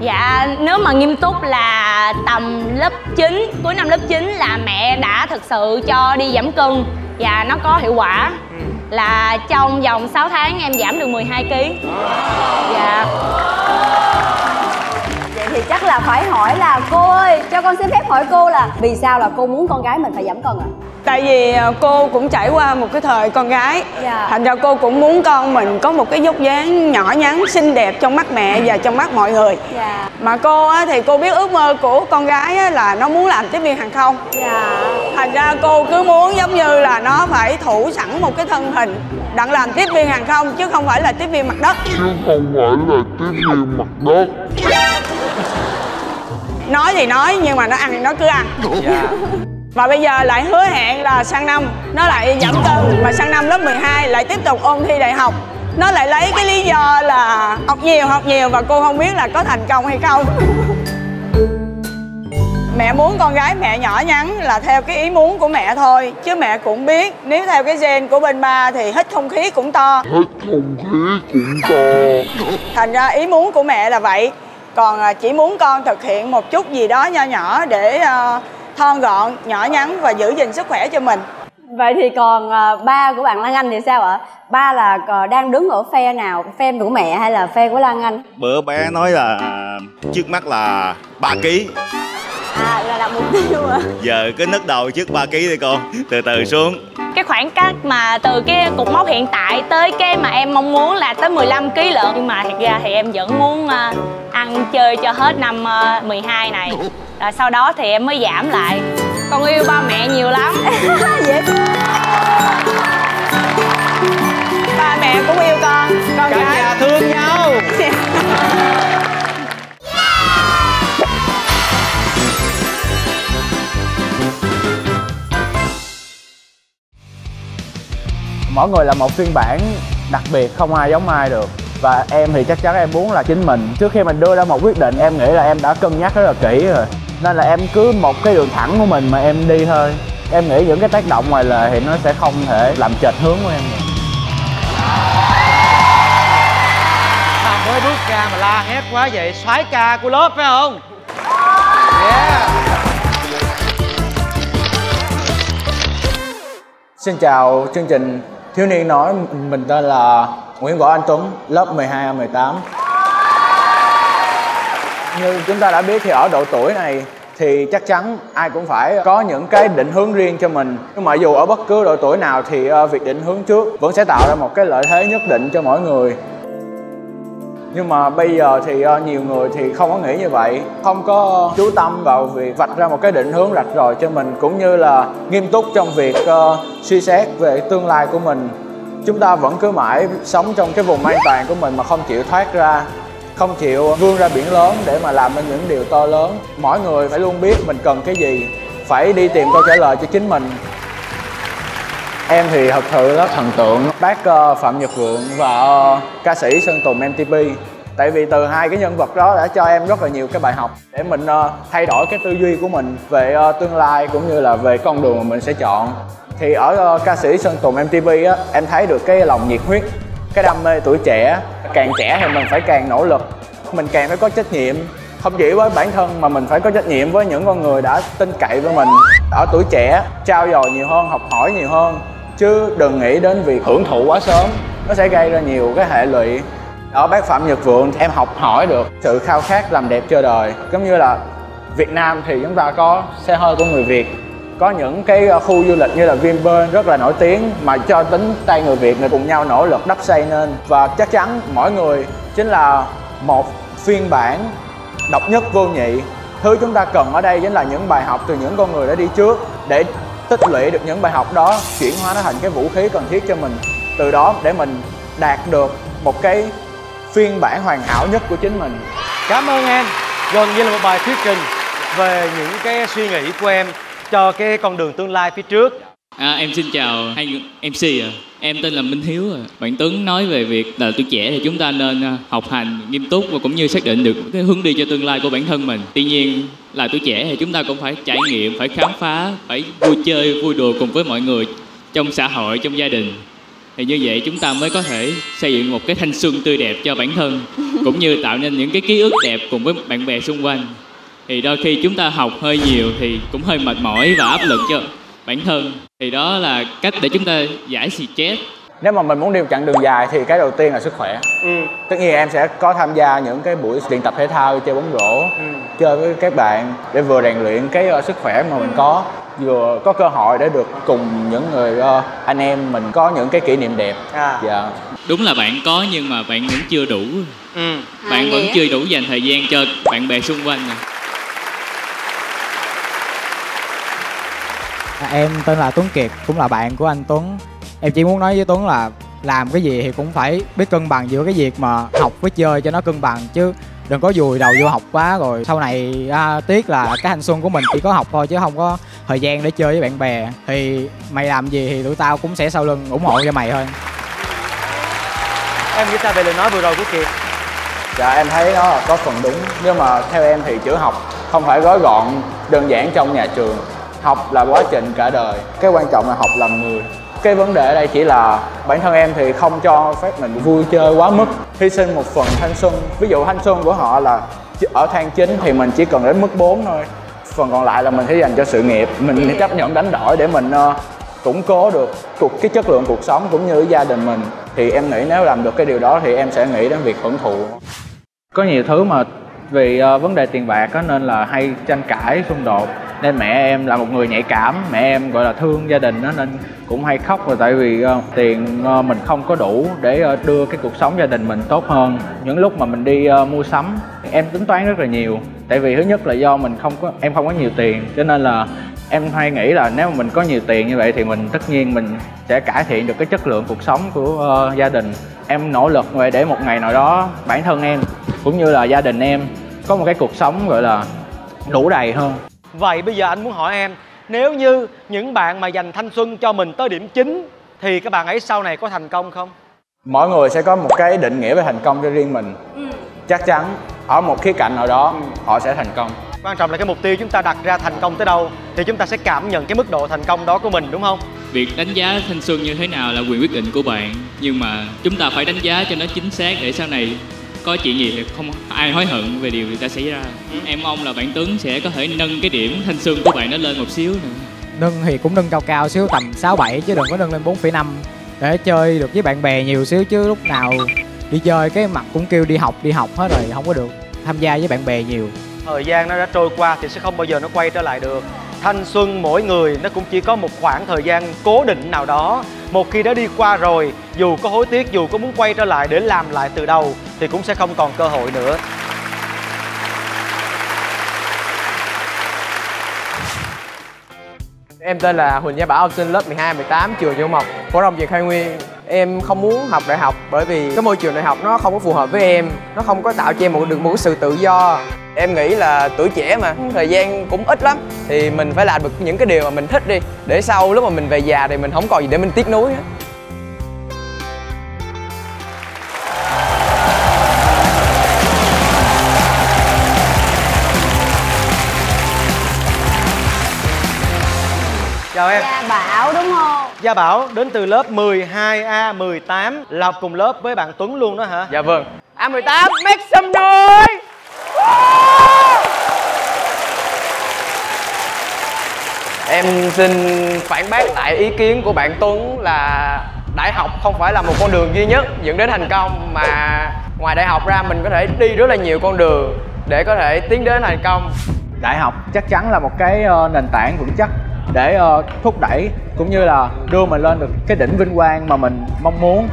Dạ, nếu mà nghiêm túc là tầm lớp 9, cuối năm lớp 9 là mẹ đã thực sự cho đi giảm cân. Và nó có hiệu quả. Là trong vòng 6 tháng em giảm được 12 kg. Dạ. Vậy thì chắc là phải hỏi là cô ơi, cho con xin phép hỏi cô là vì sao là cô muốn con gái mình phải giảm cân ạ? Tại vì cô cũng trải qua một cái thời con gái, thành ra cô cũng muốn con mình có một cái vóc dáng nhỏ nhắn xinh đẹp trong mắt mẹ và trong mắt mọi người. Mà cô á, thì cô biết ước mơ của con gái á, là nó muốn làm tiếp viên hàng không. Thành ra cô cứ muốn giống như là nó phải thủ sẵn một cái thân hình đặng làm tiếp viên hàng không chứ không phải là tiếp viên mặt đất. Nói thì nói nhưng mà nó ăn thì nó cứ ăn. Và bây giờ lại hứa hẹn là sang năm nó lại giảm cân, mà sang năm lớp 12 lại tiếp tục ôn thi đại học. Nó lại lấy cái lý do là học nhiều và cô không biết là có thành công hay không. Mẹ muốn con gái mẹ nhỏ nhắn là theo cái ý muốn của mẹ thôi. Chứ mẹ cũng biết nếu theo cái gen của bên ba thì hít không khí cũng to. Thành ra ý muốn của mẹ là vậy. Còn chỉ muốn con thực hiện một chút gì đó nho nhỏ để thon gọn, nhỏ nhắn và giữ gìn sức khỏe cho mình. Vậy thì còn ba của bạn Lan Anh thì sao ạ? Ba là đang đứng ở phe nào? Phe của mẹ hay là phe của Lan Anh? Bữa bé nói là trước mắt là 3 kg. À, là đặt mục tiêu ạ. Giờ cứ nứt đầu trước 3 kg đi con, từ từ xuống. Cái khoảng cách mà từ cái cột mốc hiện tại tới cái mà em mong muốn là tới 15 kg lận. Nhưng mà thật ra thì em vẫn muốn ăn chơi cho hết năm 12 này. Rồi sau đó thì em mới giảm lại. Con yêu ba mẹ nhiều lắm. Vậy? Ba mẹ cũng yêu con cả nhà thương nhau. Mỗi người là một phiên bản đặc biệt, không ai giống ai được. Và em thì chắc chắn em muốn là chính mình. Trước khi mình đưa ra một quyết định em nghĩ là em đã cân nhắc rất là kỹ rồi. Nên là em cứ một cái đường thẳng của mình mà em đi thôi. Em nghĩ những cái tác động ngoài lề thì nó sẽ không thể làm chệch hướng của em. Sao mới bước ra mà la hét quá vậy? Soái ca của lớp phải không? Xin chào chương trình Thiếu Niên Nói, mình tên là Nguyễn Võ Anh Tuấn, lớp 12A18. Như chúng ta đã biết thì ở độ tuổi này thì chắc chắn ai cũng phải có những cái định hướng riêng cho mình. Nhưng mà dù ở bất cứ độ tuổi nào thì việc định hướng trước vẫn sẽ tạo ra một cái lợi thế nhất định cho mỗi người. Nhưng mà bây giờ thì nhiều người thì không có nghĩ như vậy, không có chú tâm vào việc vạch ra một cái định hướng rạch ròi cho mình, cũng như là nghiêm túc trong việc suy xét về tương lai của mình. Chúng ta vẫn cứ mãi sống trong cái vùng an toàn của mình mà không chịu thoát ra, không chịu vươn ra biển lớn để mà làm nên những điều to lớn. Mỗi người phải luôn biết mình cần cái gì, phải đi tìm câu trả lời cho chính mình. Em thì thật sự rất thần tượng bác Phạm Nhật Vượng và ca sĩ Sơn Tùng MTP. Tại vì từ hai cái nhân vật đó đã cho em rất là nhiều cái bài học để mình thay đổi cái tư duy của mình về tương lai cũng như là về con đường mà mình sẽ chọn. Thì ở ca sĩ Sơn Tùng MTP á, em thấy được cái lòng nhiệt huyết, cái đam mê tuổi trẻ. Càng trẻ thì mình phải càng nỗ lực, mình càng phải có trách nhiệm. Không chỉ với bản thân mà mình phải có trách nhiệm với những con người đã tin cậy với mình. Ở tuổi trẻ, trau dồi nhiều hơn, học hỏi nhiều hơn, chứ đừng nghĩ đến việc hưởng thụ quá sớm, nó sẽ gây ra nhiều cái hệ lụy. Ở bác Phạm Nhật Vượng em học hỏi được sự khao khát làm đẹp cho đời. Giống như là Việt Nam thì chúng ta có xe hơi của người Việt, có những cái khu du lịch như là Vinpearl rất là nổi tiếng mà cho tính tay người Việt này cùng nhau nỗ lực đắp xây nên. Và chắc chắn mỗi người chính là một phiên bản độc nhất vô nhị. Thứ chúng ta cần ở đây chính là những bài học từ những con người đã đi trước, để tích lũy được những bài học đó, chuyển hóa nó thành cái vũ khí cần thiết cho mình. Từ đó để mình đạt được một cái phiên bản hoàn hảo nhất của chính mình. Cảm ơn em. Gần như là một bài thuyết trình về những cái suy nghĩ của em cho cái con đường tương lai phía trước. Em xin chào hai MC ạ. Em tên là Minh Hiếu ạ. Bạn Tuấn nói về việc là tuổi trẻ thì chúng ta nên học hành nghiêm túc và cũng như xác định được cái hướng đi cho tương lai của bản thân mình. Tuy nhiên là tuổi trẻ thì chúng ta cũng phải trải nghiệm, phải khám phá, phải vui chơi, vui đùa cùng với mọi người trong xã hội, trong gia đình. Thì như vậy chúng ta mới có thể xây dựng một cái thanh xuân tươi đẹp cho bản thân, cũng như tạo nên những cái ký ức đẹp cùng với bạn bè xung quanh. Thì đôi khi chúng ta học hơi nhiều thì cũng hơi mệt mỏi và áp lực cho bản thân. Thì đó là cách để chúng ta giải stress. Nếu mà mình muốn đi một chặng đường dài thì cái đầu tiên là sức khỏe. Tất nhiên em sẽ có tham gia những cái buổi luyện tập thể thao, chơi bóng rổ, chơi với các bạn để vừa rèn luyện cái sức khỏe mà mình có, vừa có cơ hội để được cùng những người anh em mình có những cái kỷ niệm đẹp. Dạ. Đúng là bạn có nhưng mà bạn vẫn chưa đủ. Bạn vẫn chưa đủ dành thời gian cho bạn bè xung quanh này. Em tên là Tuấn Kiệt, cũng là bạn của anh Tuấn. Em chỉ muốn nói với Tuấn là làm cái gì thì cũng phải biết cân bằng giữa cái việc mà học với chơi cho nó cân bằng, chứ đừng có vùi đầu vô học quá rồi sau này tiếc là cái thanh xuân của mình chỉ có học thôi chứ không có thời gian để chơi với bạn bè. Thì mày làm gì thì tụi tao cũng sẽ sau lưng ủng hộ cho mày thôi. Em nghĩ sao về lời nói vừa rồi của Kiệt? Dạ em thấy nó có phần đúng, nhưng mà theo em thì chữ học không phải gói gọn đơn giản trong nhà trường. Học là quá trình cả đời, cái quan trọng là học làm người. Cái vấn đề ở đây chỉ là bản thân em thì không cho phép mình vui chơi quá mức, hy sinh một phần thanh xuân. Ví dụ thanh xuân của họ là ở thang 9 thì mình chỉ cần đến mức 4 thôi. Phần còn lại là mình sẽ dành cho sự nghiệp, mình sẽ chấp nhận đánh đổi để mình củng cố được cái chất lượng cuộc sống cũng như gia đình mình. Thì em nghĩ nếu làm được cái điều đó thì em sẽ nghĩ đến việc hưởng thụ. Có nhiều thứ mà vì vấn đề tiền bạc đó, nên là hay tranh cãi, xung đột. Nên mẹ em là một người nhạy cảm, mẹ em gọi là thương gia đình đó, nên cũng hay khóc rồi, tại vì tiền mình không có đủ để đưa cái cuộc sống gia đình mình tốt hơn. Những lúc mà mình đi mua sắm em tính toán rất là nhiều, tại vì thứ nhất là do em không có nhiều tiền, cho nên là em hay nghĩ là nếu mà mình có nhiều tiền như vậy thì mình tất nhiên mình sẽ cải thiện được cái chất lượng cuộc sống của gia đình. Em nỗ lực về để một ngày nào đó bản thân em cũng như là gia đình em có một cái cuộc sống gọi là đủ đầy hơn. Vậy bây giờ anh muốn hỏi em, nếu như những bạn mà dành thanh xuân cho mình tới điểm 9 thì các bạn ấy sau này có thành công không? Mỗi người sẽ có một cái định nghĩa về thành công cho riêng mình. Chắc chắn ở một khía cạnh nào đó họ sẽ thành công. Quan trọng là cái mục tiêu chúng ta đặt ra thành công tới đâu thì chúng ta sẽ cảm nhận cái mức độ thành công đó của mình, đúng không? Việc đánh giá thanh xuân như thế nào là quyền quyết định của bạn, nhưng mà chúng ta phải đánh giá cho nó chính xác để sau này có chuyện gì thì không ai hối hận về điều người ta xảy ra. Em mong là bạn Tuấn sẽ có thể nâng cái điểm thanh xuân của bạn nó lên một xíu nữa. Nâng thì cũng nâng cao cao xíu, tầm 6-7 chứ đừng có nâng lên 4,5. Để chơi được với bạn bè nhiều xíu, chứ lúc nào đi chơi cái mặt cũng kêu đi học hết rồi, không có được tham gia với bạn bè nhiều. Thời gian nó đã trôi qua thì sẽ không bao giờ nó quay trở lại được. Thanh xuân mỗi người nó cũng chỉ có một khoảng thời gian cố định nào đó Một khi đã đi qua rồi, dù có hối tiếc, dù có muốn quay trở lại để làm lại từ đầu thì cũng sẽ không còn cơ hội nữa. Em tên là Huỳnh Gia Bảo, học sinh lớp 12, 18, trường Trung học phổ thông Trần Khai Nguyên. Em không muốn học đại học bởi vì cái môi trường đại học nó không có phù hợp với em, nó không có tạo cho em một sự tự do. Em nghĩ là tuổi trẻ mà, thời gian cũng ít lắm, thì mình phải làm được những cái điều mà mình thích đi, để sau lúc mà mình về già thì mình không còn gì để mình tiếc nuối hết. Chào em. Gia Bảo đúng không? Gia Bảo đến từ lớp 12A 18, là học cùng lớp với bạn Tuấn luôn đó hả? Dạ vâng. A18 make some noise. Em xin phản bác lại ý kiến của bạn Tuấn là đại học không phải là một con đường duy nhất dẫn đến thành công, mà ngoài đại học ra mình có thể đi rất là nhiều con đường để có thể tiến đến thành công. Đại học chắc chắn là một cái nền tảng vững chắc để thúc đẩy cũng như là đưa mình lên được cái đỉnh vinh quang mà mình mong muốn.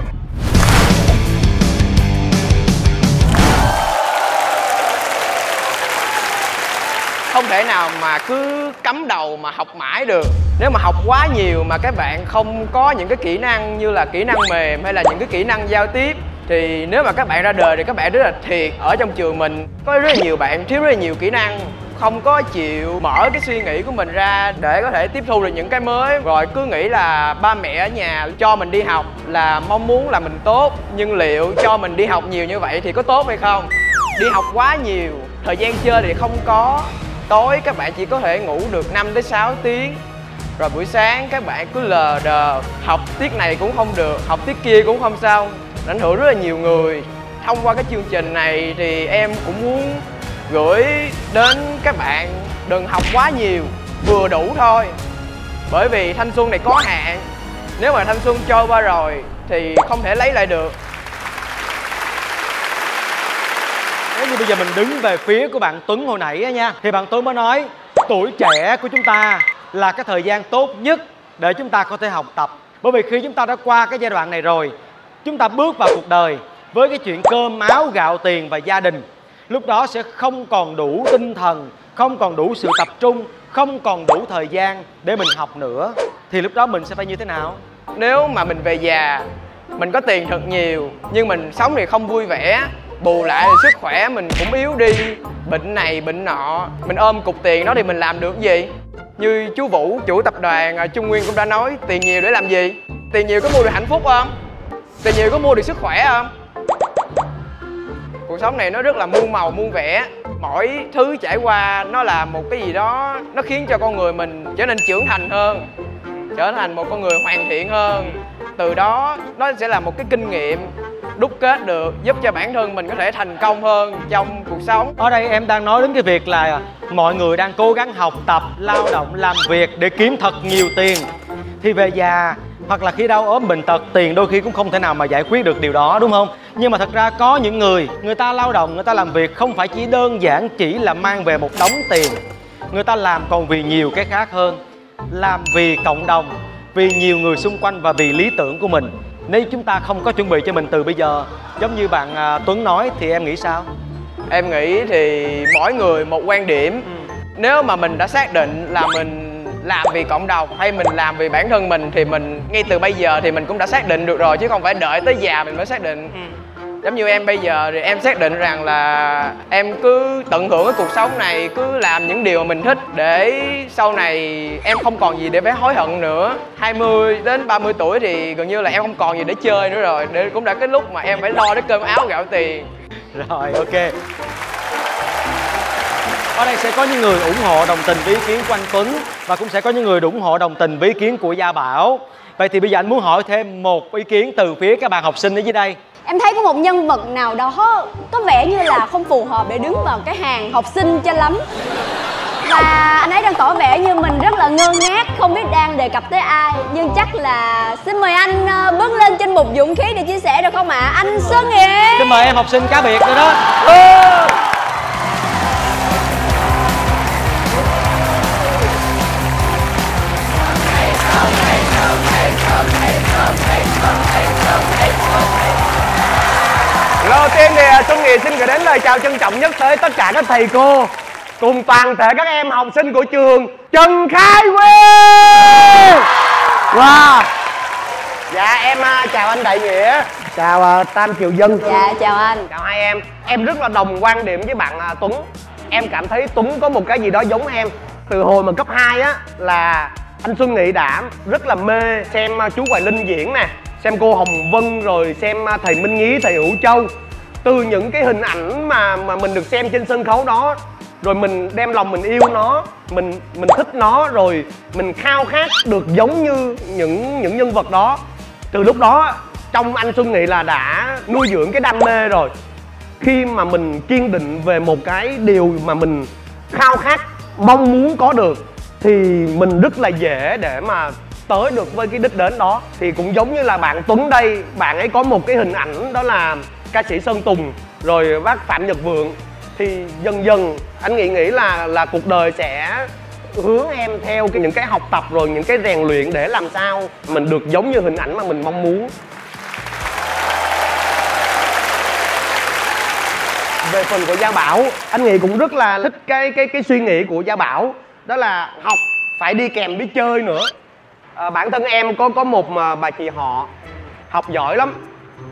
Không thể nào mà cứ cắm đầu mà học mãi được. Nếu mà học quá nhiều mà các bạn không có những cái kỹ năng như là kỹ năng mềm hay là những cái kỹ năng giao tiếp, thì nếu mà các bạn ra đời thì các bạn rất là thiệt. Ở trong trường mình có rất là nhiều bạn thiếu rất là nhiều kỹ năng, không có chịu mở cái suy nghĩ của mình ra để có thể tiếp thu được những cái mới, rồi cứ nghĩ là ba mẹ ở nhà cho mình đi học là mong muốn là mình tốt, nhưng liệu cho mình đi học nhiều như vậy thì có tốt hay không? Đi học quá nhiều, thời gian chơi thì không có, tối các bạn chỉ có thể ngủ được 5 tới 6 tiếng, rồi buổi sáng các bạn cứ lờ đờ, học tiết này cũng không được, học tiết kia cũng không xong, ảnh hưởng rất là nhiều người. Thông qua cái chương trình này thì em cũng muốn gửi đến các bạn đừng học quá nhiều, vừa đủ thôi, bởi vì thanh xuân này có hạn, nếu mà thanh xuân trôi qua rồi thì không thể lấy lại được. Nếu như bây giờ mình đứng về phía của bạn Tuấn hồi nãy á nha, thì bạn Tuấn mới nói tuổi trẻ của chúng ta là cái thời gian tốt nhất để chúng ta có thể học tập, bởi vì khi chúng ta đã qua cái giai đoạn này rồi, chúng ta bước vào cuộc đời với cái chuyện cơm áo gạo tiền và gia đình, lúc đó sẽ không còn đủ tinh thần, không còn đủ sự tập trung, không còn đủ thời gian để mình học nữa, thì lúc đó mình sẽ phải như thế nào? Nếu mà mình về già, mình có tiền thật nhiều nhưng mình sống thì không vui vẻ, bù lại thì sức khỏe mình cũng yếu đi, bệnh này bệnh nọ, mình ôm cục tiền đó thì mình làm được gì? Như chú Vũ, chủ tập đoàn Trung Nguyên cũng đã nói, tiền nhiều để làm gì? Tiền nhiều có mua được hạnh phúc không? Tiền nhiều có mua được sức khỏe không? Cuộc sống này nó rất là muôn màu muôn vẻ, mỗi thứ trải qua nó là một cái gì đó, nó khiến cho con người mình trở nên trưởng thành hơn, trở thành một con người hoàn thiện hơn. Từ đó nó sẽ là một cái kinh nghiệm đúc kết được, giúp cho bản thân mình có thể thành công hơn trong cuộc sống. Ở đây em đang nói đến cái việc là mọi người đang cố gắng học tập, lao động, làm việc để kiếm thật nhiều tiền, thì về già hoặc là khi đau ốm bệnh tật, tiền đôi khi cũng không thể nào mà giải quyết được điều đó, đúng không? Nhưng mà thật ra có những người, người ta lao động, người ta làm việc không phải chỉ đơn giản chỉ là mang về một đống tiền, người ta làm còn vì nhiều cái khác hơn, làm vì cộng đồng, vì nhiều người xung quanh và vì lý tưởng của mình. Nếu chúng ta không có chuẩn bị cho mình từ bây giờ, giống như bạn Tuấn nói, thì em nghĩ sao? Em nghĩ thì mỗi người một quan điểm. Nếu mà mình đã xác định là mình làm vì cộng đồng hay mình làm vì bản thân mình thì mình ngay từ bây giờ thì mình cũng đã xác định được rồi, chứ không phải đợi tới già mình mới xác định. Giống như em bây giờ thì em xác định rằng là em cứ tận hưởng cái cuộc sống này, cứ làm những điều mà mình thích để sau này em không còn gì để phải hối hận nữa. 20 đến 30 tuổi thì gần như là em không còn gì để chơi nữa rồi, để cũng đã cái lúc mà em phải lo đến cơm áo gạo tiền. Rồi, ok. Ở đây sẽ có những người ủng hộ đồng tình với ý kiến của anh Tuấn và cũng sẽ có những người ủng hộ đồng tình với ý kiến của Gia Bảo. Vậy thì bây giờ anh muốn hỏi thêm một ý kiến từ phía các bạn học sinh ở dưới đây. Em thấy có một nhân vật nào đó có vẻ như là không phù hợp để đứng vào cái hàng học sinh cho lắm. Và anh ấy đang tỏ vẻ như mình rất là ngơ ngác, không biết đang đề cập tới ai. Nhưng chắc là xin mời anh bước lên trên bục dũng khí để chia sẻ được không ạ? Anh Xuân Nghị. Xin mời em học sinh cá biệt nữa đó. Đầu tiên thì Xuân Nghị xin gửi đến lời chào trân trọng nhất tới tất cả các thầy cô cùng toàn thể các em học sinh của trường Trần Khai Nguyên. Wow. Dạ em chào anh Đại Nghĩa. Chào Tam Triều Dân. Dạ chào anh. Chào hai em. Em rất là đồng quan điểm với bạn Tuấn. Em cảm thấy Tuấn có một cái gì đó giống em. Từ hồi mà cấp 2 á là anh Xuân Nghị đã rất là mê xem chú Hoài Linh diễn nè, xem cô Hồng Vân, rồi xem thầy Minh Nghĩ, thầy Hữu Châu. Từ những cái hình ảnh mà mình được xem trên sân khấu đó, rồi mình đem lòng mình yêu nó, mình thích nó, rồi mình khao khát được giống như những nhân vật đó. Từ lúc đó trong anh Xuân Nghị là đã nuôi dưỡng cái đam mê rồi. Khi mà mình kiên định về một cái điều mà mình khao khát mong muốn có được thì mình rất là dễ để mà tới được với cái đích đến đó. Thì cũng giống như là bạn Tuấn đây, bạn ấy có một cái hình ảnh đó là ca sĩ Sơn Tùng, rồi bác Phạm Nhật Vượng. Thì dần dần anh nghĩ là cuộc đời sẽ hướng em theo những cái học tập rồi những cái rèn luyện để làm sao mình được giống như hình ảnh mà mình mong muốn. Về phần của Gia Bảo, anh Nghị cũng rất là thích cái suy nghĩ của Gia Bảo, đó là học phải đi kèm với chơi nữa. Bản thân em có một bà chị họ học giỏi lắm.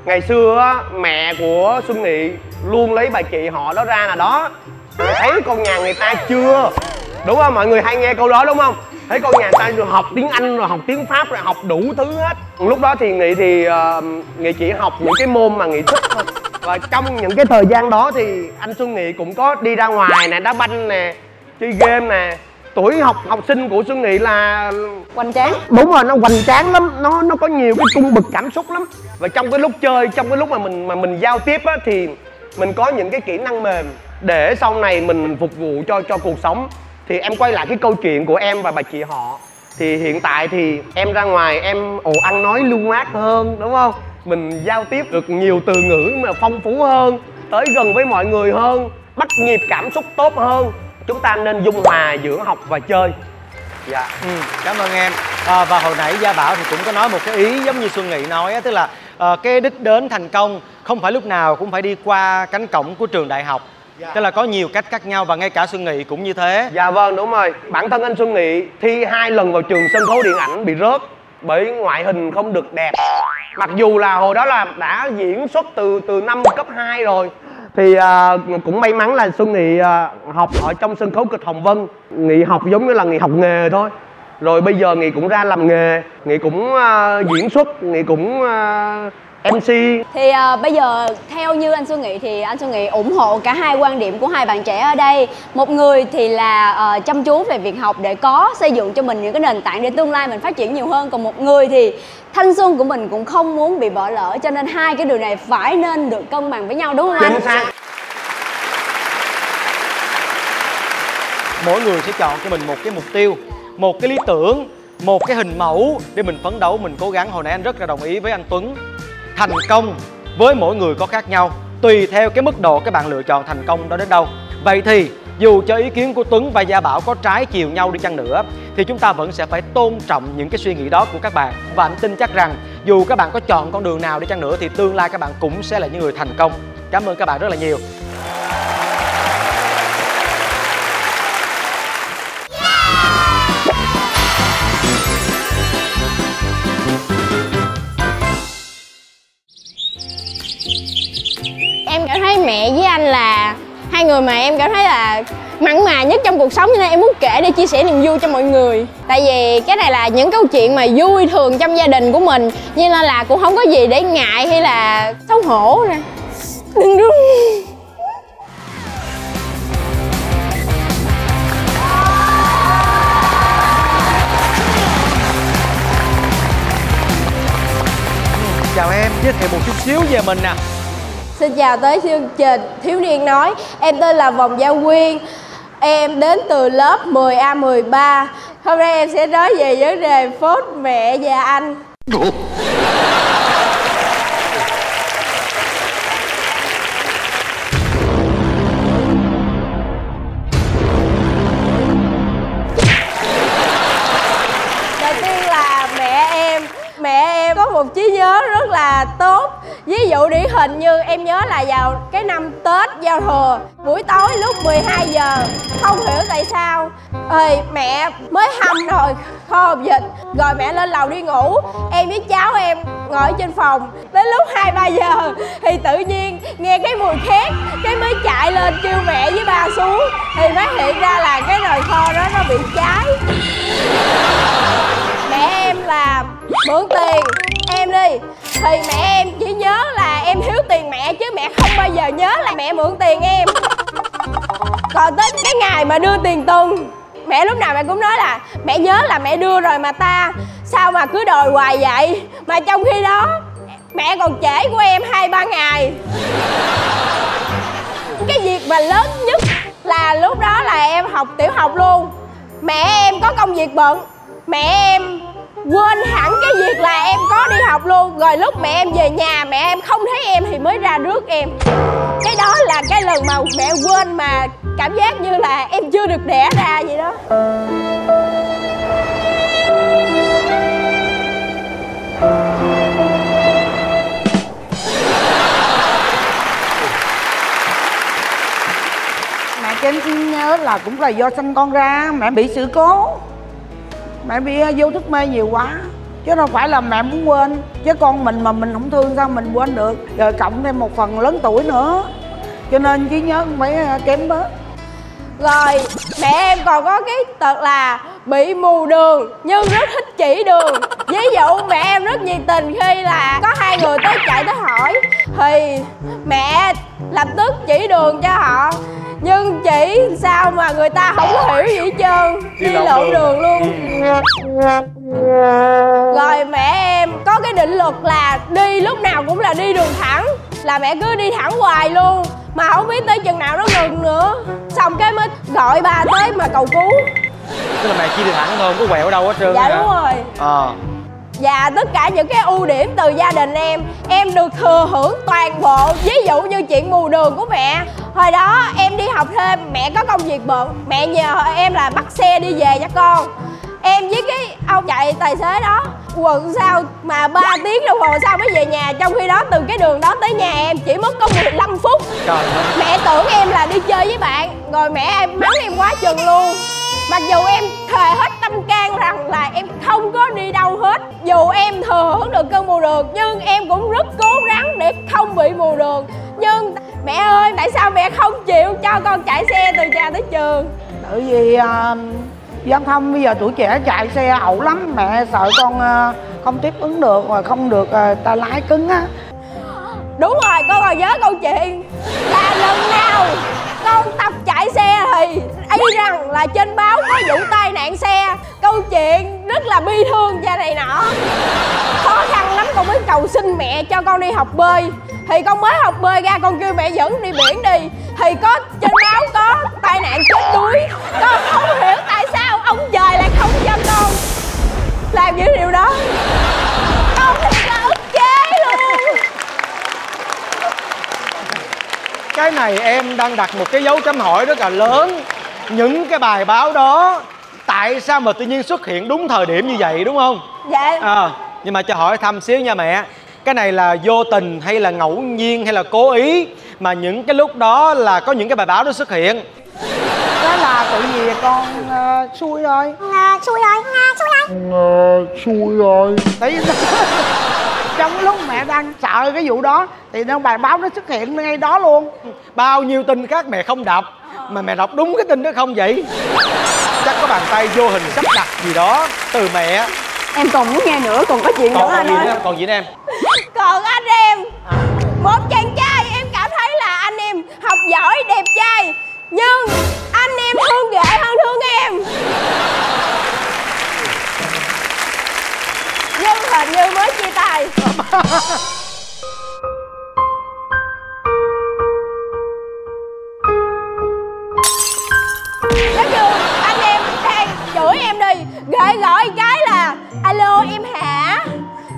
Ngày xưa mẹ của Xuân Nghị luôn lấy bà chị họ đó ra là đó, thấy con nhà người ta chưa, đúng không? Mọi người hay nghe câu đó đúng không? Thấy con nhà người ta học tiếng Anh rồi học tiếng Pháp rồi học đủ thứ hết. Lúc đó thì Nghị chỉ học những cái môn mà Nghị thích thôi. Và trong những cái thời gian đó thì anh Xuân Nghị cũng có đi ra ngoài nè, đá banh nè, chơi game nè. Tuổi học sinh của Xuân Nghị là hoành tráng. Đúng rồi, nó hoành tráng lắm, nó có nhiều cái cung bậc cảm xúc lắm. Và trong cái lúc chơi, trong cái lúc mà mình giao tiếp á, thì mình có những cái kỹ năng mềm để sau này mình phục vụ cho cuộc sống. Thì em quay lại cái câu chuyện của em và bà chị họ. Thì hiện tại thì em ra ngoài em ăn nói lưu loát hơn, đúng không? Mình giao tiếp được nhiều từ ngữ mà phong phú hơn, tới gần với mọi người hơn, bắt nhịp cảm xúc tốt hơn. Chúng ta nên dung hòa giữa học và chơi. Dạ. Cảm ơn em. Và hồi nãy Gia Bảo thì cũng có nói một cái ý giống như Xuân Nghị nói, tức là cái đích đến thành công không phải lúc nào cũng phải đi qua cánh cổng của trường đại học. Dạ. Tức là có nhiều cách khác nhau và ngay cả Xuân Nghị cũng như thế. Dạ vâng, đúng rồi. Bản thân anh Xuân Nghị thi 2 lần vào trường sân khấu điện ảnh bị rớt bởi ngoại hình không được đẹp. Mặc dù là hồi đó là đã diễn xuất từ năm cấp 2 rồi. Thì cũng may mắn là Xuân Nghị học ở trong sân khấu kịch Hồng Vân. Nghị học giống như là Nghị học nghề thôi. Rồi bây giờ Nghị cũng ra làm nghề, Nghị cũng diễn xuất, Nghị cũng MC. Thì bây giờ theo như anh Xuân Nghị thì anh Xuân Nghị ủng hộ cả hai quan điểm của hai bạn trẻ ở đây. Một người thì là chăm chú về việc học để có xây dựng cho mình những cái nền tảng để tương lai mình phát triển nhiều hơn. Còn một người thì thanh xuân của mình cũng không muốn bị bỏ lỡ. Cho nên hai cái điều này phải nên được cân bằng với nhau, đúng không anh? Chính xác. Mỗi người sẽ chọn cho mình một cái mục tiêu, một cái lý tưởng, một cái hình mẫu để mình phấn đấu, mình cố gắng. Hồi nãy anh rất là đồng ý với anh Tuấn. Thành công với mỗi người có khác nhau, tùy theo cái mức độ các bạn lựa chọn thành công đó đến đâu. Vậy thì dù cho ý kiến của Tuấn và Gia Bảo có trái chiều nhau đi chăng nữa thì chúng ta vẫn sẽ phải tôn trọng những cái suy nghĩ đó của các bạn. Và anh tin chắc rằng dù các bạn có chọn con đường nào đi chăng nữa thì tương lai các bạn cũng sẽ là những người thành công. Cảm ơn các bạn rất là nhiều. Mẹ với anh là hai người mà em cảm thấy là mặn mà nhất trong cuộc sống, cho nên em muốn kể để chia sẻ niềm vui cho mọi người. Tại vì cái này là những câu chuyện mà vui thường trong gia đình của mình, cho nên là cũng không có gì để ngại hay là xấu hổ nè. Đừng run. Chào em, giới thiệu một chút xíu về mình nè. Xin chào tới chương trình Thiếu Niên Nói. Em tên là Vòng Gia Quyên. Em đến từ lớp 10A13. Hôm nay em sẽ nói về vấn đề phốt mẹ và anh. Đầu tiên là mẹ em. Mẹ nhớ rất là tốt. Ví dụ điển hình như em nhớ là vào cái năm Tết Giao Thừa, buổi tối lúc 12 giờ, không hiểu tại sao ơi mẹ mới hầm rồi kho hộp vịt, rồi mẹ lên lầu đi ngủ. Em với cháu em ngồi trên phòng đến lúc 2-3 giờ thì tự nhiên nghe cái mùi khét, cái mới chạy lên kêu mẹ với ba xuống thì phát hiện ra là cái nồi kho đó nó bị cháy. Mẹ em là mượn tiền em đi thì mẹ em chỉ nhớ là em thiếu tiền mẹ, chứ mẹ không bao giờ nhớ là mẹ mượn tiền em. Còn tới cái ngày mà đưa tiền tuần, mẹ lúc nào mẹ cũng nói là mẹ nhớ là mẹ đưa rồi mà ta, sao mà cứ đòi hoài vậy. Mà trong khi đó mẹ còn trễ của em 2-3 ngày. Cái việc mà lớn nhất là lúc đó là em học tiểu học luôn. Mẹ em có công việc bận, mẹ em quên hẳn cái việc là em có đi học luôn. Rồi lúc mẹ em về nhà, mẹ em không thấy em thì mới ra rước em. Cái đó là cái lần mà mẹ quên mà cảm giác như là em chưa được đẻ ra vậy đó. Mẹ cho em nhớ là cũng là do sanh con ra mẹ bị sự cố, mẹ bị vô thức mê nhiều quá, chứ đâu phải là mẹ muốn quên. Chứ con mình mà mình không thương sao mình quên được. Rồi cộng thêm một phần lớn tuổi nữa, cho nên trí nhớ cũng phải kém bớt. Rồi mẹ em còn có cái tật là bị mù đường nhưng rất thích chỉ đường. Ví dụ mẹ em rất nhiệt tình, khi là có hai người tới chạy tới hỏi thì mẹ lập tức chỉ đường cho họ. Nhưng chỉ sao mà người ta không có hiểu gì hết trơn, đi lộn đường luôn. Rồi mẹ em có cái định luật là đi lúc nào cũng là đi đường thẳng, là mẹ cứ đi thẳng hoài luôn, mà không biết tới chừng nào nó ngừng nữa, xong cái mới gọi ba tới mà cầu cứu. Tức là mẹ chỉ đi thẳng thôi, không có quẹo đâu hết trơn. Dạ đúng rồi. Và tất cả những cái ưu điểm từ gia đình em được thừa hưởng toàn bộ. Ví dụ như chuyện mù đường của mẹ, hồi đó em đi học thêm, mẹ có công việc bận, mẹ nhờ em là bắt xe đi về cho con. Em với cái ông chạy tài xế đó quận sao mà 3 tiếng đồng hồ sau mới về nhà. Trong khi đó từ cái đường đó tới nhà em chỉ mất có 15 phút. Trời ơi. Mẹ tưởng em là đi chơi với bạn, rồi mẹ em mắng em quá chừng luôn. Mặc dù em thề hết tâm can rằng là em không có đi đâu hết, dù em thừa hưởng được cơn mù đường nhưng em cũng rất cố gắng để không bị mù đường. Nhưng mẹ ơi, tại sao mẹ không chịu cho con chạy xe từ nhà tới trường? Tại vì giao thông bây giờ tuổi trẻ chạy xe ẩu lắm, mẹ sợ con không tiếp ứng được, rồi không được tay lái cứng á. Đúng rồi, con còn nhớ câu chuyện là lần nào con tập chạy xe thì y rằng là trên báo có vụ tai nạn xe, câu chuyện rất là bi thương cha này nọ. Khó khăn lắm con mới cầu xin mẹ cho con đi học bơi. Thì con mới học bơi ra, con kêu mẹ dẫn đi biển đi, thì có trên báo có tai nạn chết đuối. Con không hiểu tại sao ông trời lại không cho con làm những điều đó. Con thật là ức chế luôn. Cái này em đang đặt một cái dấu chấm hỏi rất là lớn. Những cái bài báo đó tại sao mà tự nhiên xuất hiện đúng thời điểm như vậy, đúng không? Dạ. Nhưng mà cho hỏi thăm xíu nha mẹ, cái này là vô tình hay là ngẫu nhiên hay là cố ý mà những cái lúc đó là có những cái bài báo nó xuất hiện? Đó là tự vì con xui rồi. Xui rồi. Đấy. Trong lúc mẹ đang sợ cái vụ đó thì nó bài báo nó xuất hiện ngay đó luôn. Bao nhiêu tin khác mẹ không đọc mà mẹ đọc đúng cái tin đó không vậy? Chắc có bàn tay vô hình sắp đặt gì đó từ mẹ. Em còn muốn nghe nữa, còn có chuyện nữa anh ơi. Còn gì nữa em? Còn anh em. Một chàng trai em cảm thấy là anh em học giỏi, đẹp trai, nhưng anh em thương ghệ hơn thương em. Nhưng hình như mới chia tay. Nếu như anh em đang chửi em đi, ghệ gọi cái là alo em hả?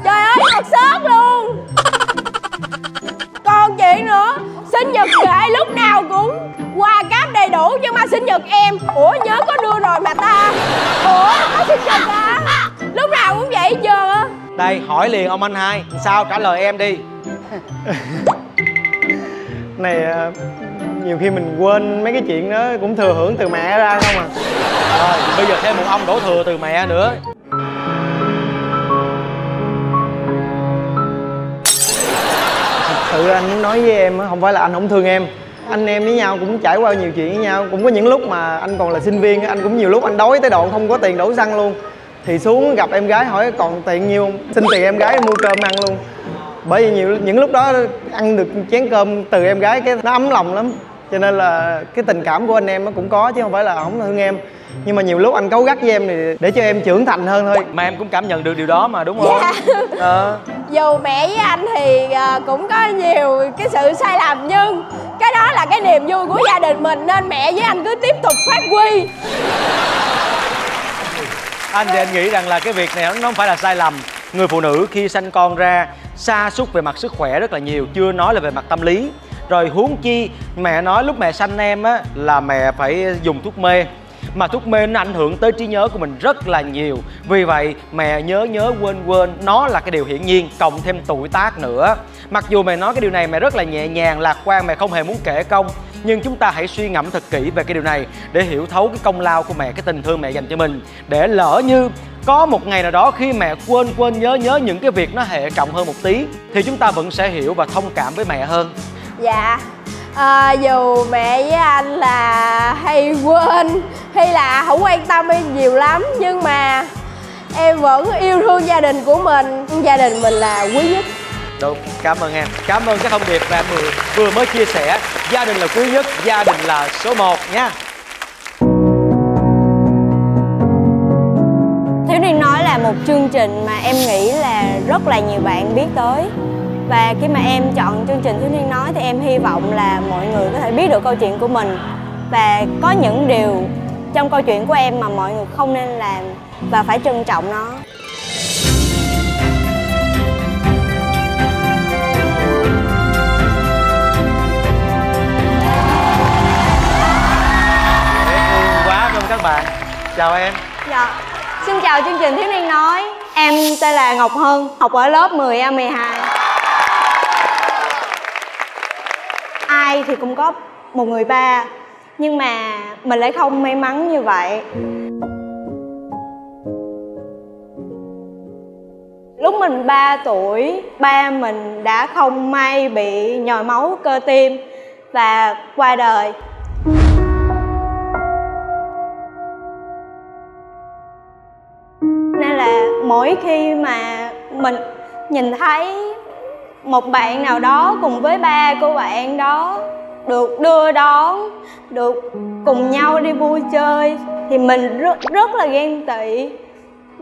Trời ơi, thật sớt luôn. Còn chuyện nữa, sinh nhật ghệ lúc nào cũng quà cáp đầy đủ, nhưng mà sinh nhật em, ủa nhớ có đưa rồi mà ta, ủa có sinh nhật à? Lúc nào cũng vậy chưa? Đây, hỏi liền ông anh hai, sao trả lời em đi. Này, nhiều khi mình quên mấy cái chuyện đó, cũng thừa hưởng từ mẹ ra không à. Rồi, bây giờ thêm một ông đổ thừa từ mẹ nữa. Thật sự anh muốn nói với em, không phải là anh không thương em. Anh em với nhau cũng trải qua nhiều chuyện với nhau. Cũng có những lúc mà anh còn là sinh viên, anh cũng nhiều lúc anh đói tới độ không có tiền đổ xăng luôn. Thì xuống gặp em gái hỏi còn tiền nhiêu không, xin tiền em gái mua cơm ăn luôn. Bởi vì những lúc đó ăn được chén cơm từ em gái cái nó ấm lòng lắm. Cho nên là cái tình cảm của anh em nó cũng có chứ không phải là không thương em. Nhưng mà nhiều lúc anh cáu gắt với em thì để cho em trưởng thành hơn thôi. Mà em cũng cảm nhận được điều đó mà đúng không? Yeah. Dù mẹ với anh thì cũng có nhiều cái sự sai lầm nhưng cái đó là cái niềm vui của gia đình mình nên mẹ với anh cứ tiếp tục phát huy. Anh thì anh nghĩ rằng là cái việc này nó không phải là sai lầm. Người phụ nữ khi sanh con ra sa sút về mặt sức khỏe rất là nhiều, chưa nói là về mặt tâm lý. Rồi huống chi mẹ nói lúc mẹ sanh em á là mẹ phải dùng thuốc mê, mà thuốc mê nó ảnh hưởng tới trí nhớ của mình rất là nhiều. Vì vậy mẹ nhớ quên nó là cái điều hiển nhiên, cộng thêm tuổi tác nữa. Mặc dù mẹ nói cái điều này mẹ rất là nhẹ nhàng, lạc quan, mẹ không hề muốn kể công, nhưng chúng ta hãy suy ngẫm thật kỹ về cái điều này để hiểu thấu cái công lao của mẹ, cái tình thương mẹ dành cho mình. Để lỡ như có một ngày nào đó khi mẹ quên nhớ những cái việc nó hệ trọng hơn một tí thì chúng ta vẫn sẽ hiểu và thông cảm với mẹ hơn. Dạ. Dù mẹ với anh là hay quên hay là không quan tâm em nhiều lắm nhưng mà em vẫn yêu thương gia đình của mình. Gia đình mình là quý nhất. Đúng, cảm ơn em. Cảm ơn cái thông điệp mà vừa mới chia sẻ. Gia đình là quý nhất, gia đình là số 1 nha. Thiếu Niên Nói là một chương trình mà em nghĩ là rất là nhiều bạn biết tới. Và khi mà em chọn chương trình Thiếu Niên Nói thì em hy vọng là mọi người có thể biết được câu chuyện của mình. Và có những điều trong câu chuyện của em mà mọi người không nên làm và phải trân trọng nó. Các bạn, chào em. Dạ, xin chào chương trình Thiếu Niên Nói. Em tên là Ngọc Hân, học ở lớp 10A12. Ai thì cũng có một người ba, nhưng mà mình lại không may mắn như vậy. Lúc mình 3 tuổi, ba mình đã không may bị nhồi máu cơ tim và qua đời. Mỗi khi mà mình nhìn thấy một bạn nào đó cùng với ba của bạn đó được đưa đón, được cùng nhau đi vui chơi thì mình rất là ghen tị.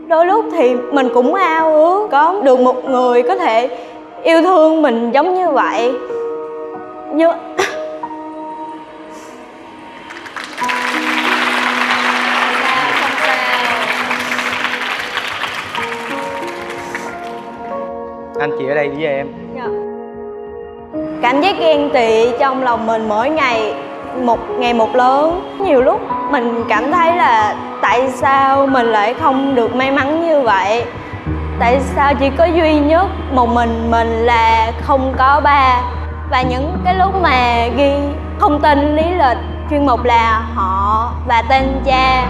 Đôi lúc thì mình cũng ao ước có được một người có thể yêu thương mình giống như vậy. Nhưng anh chị ở đây với em. Dạ. Cảm giác ghen tị trong lòng mình mỗi ngày một lớn. Nhiều lúc mình cảm thấy là tại sao mình lại không được may mắn như vậy? Tại sao chỉ có duy nhất một mình là không có ba? Và những cái lúc mà ghi thông tin lý lịch chuyên mục là họ và tên cha,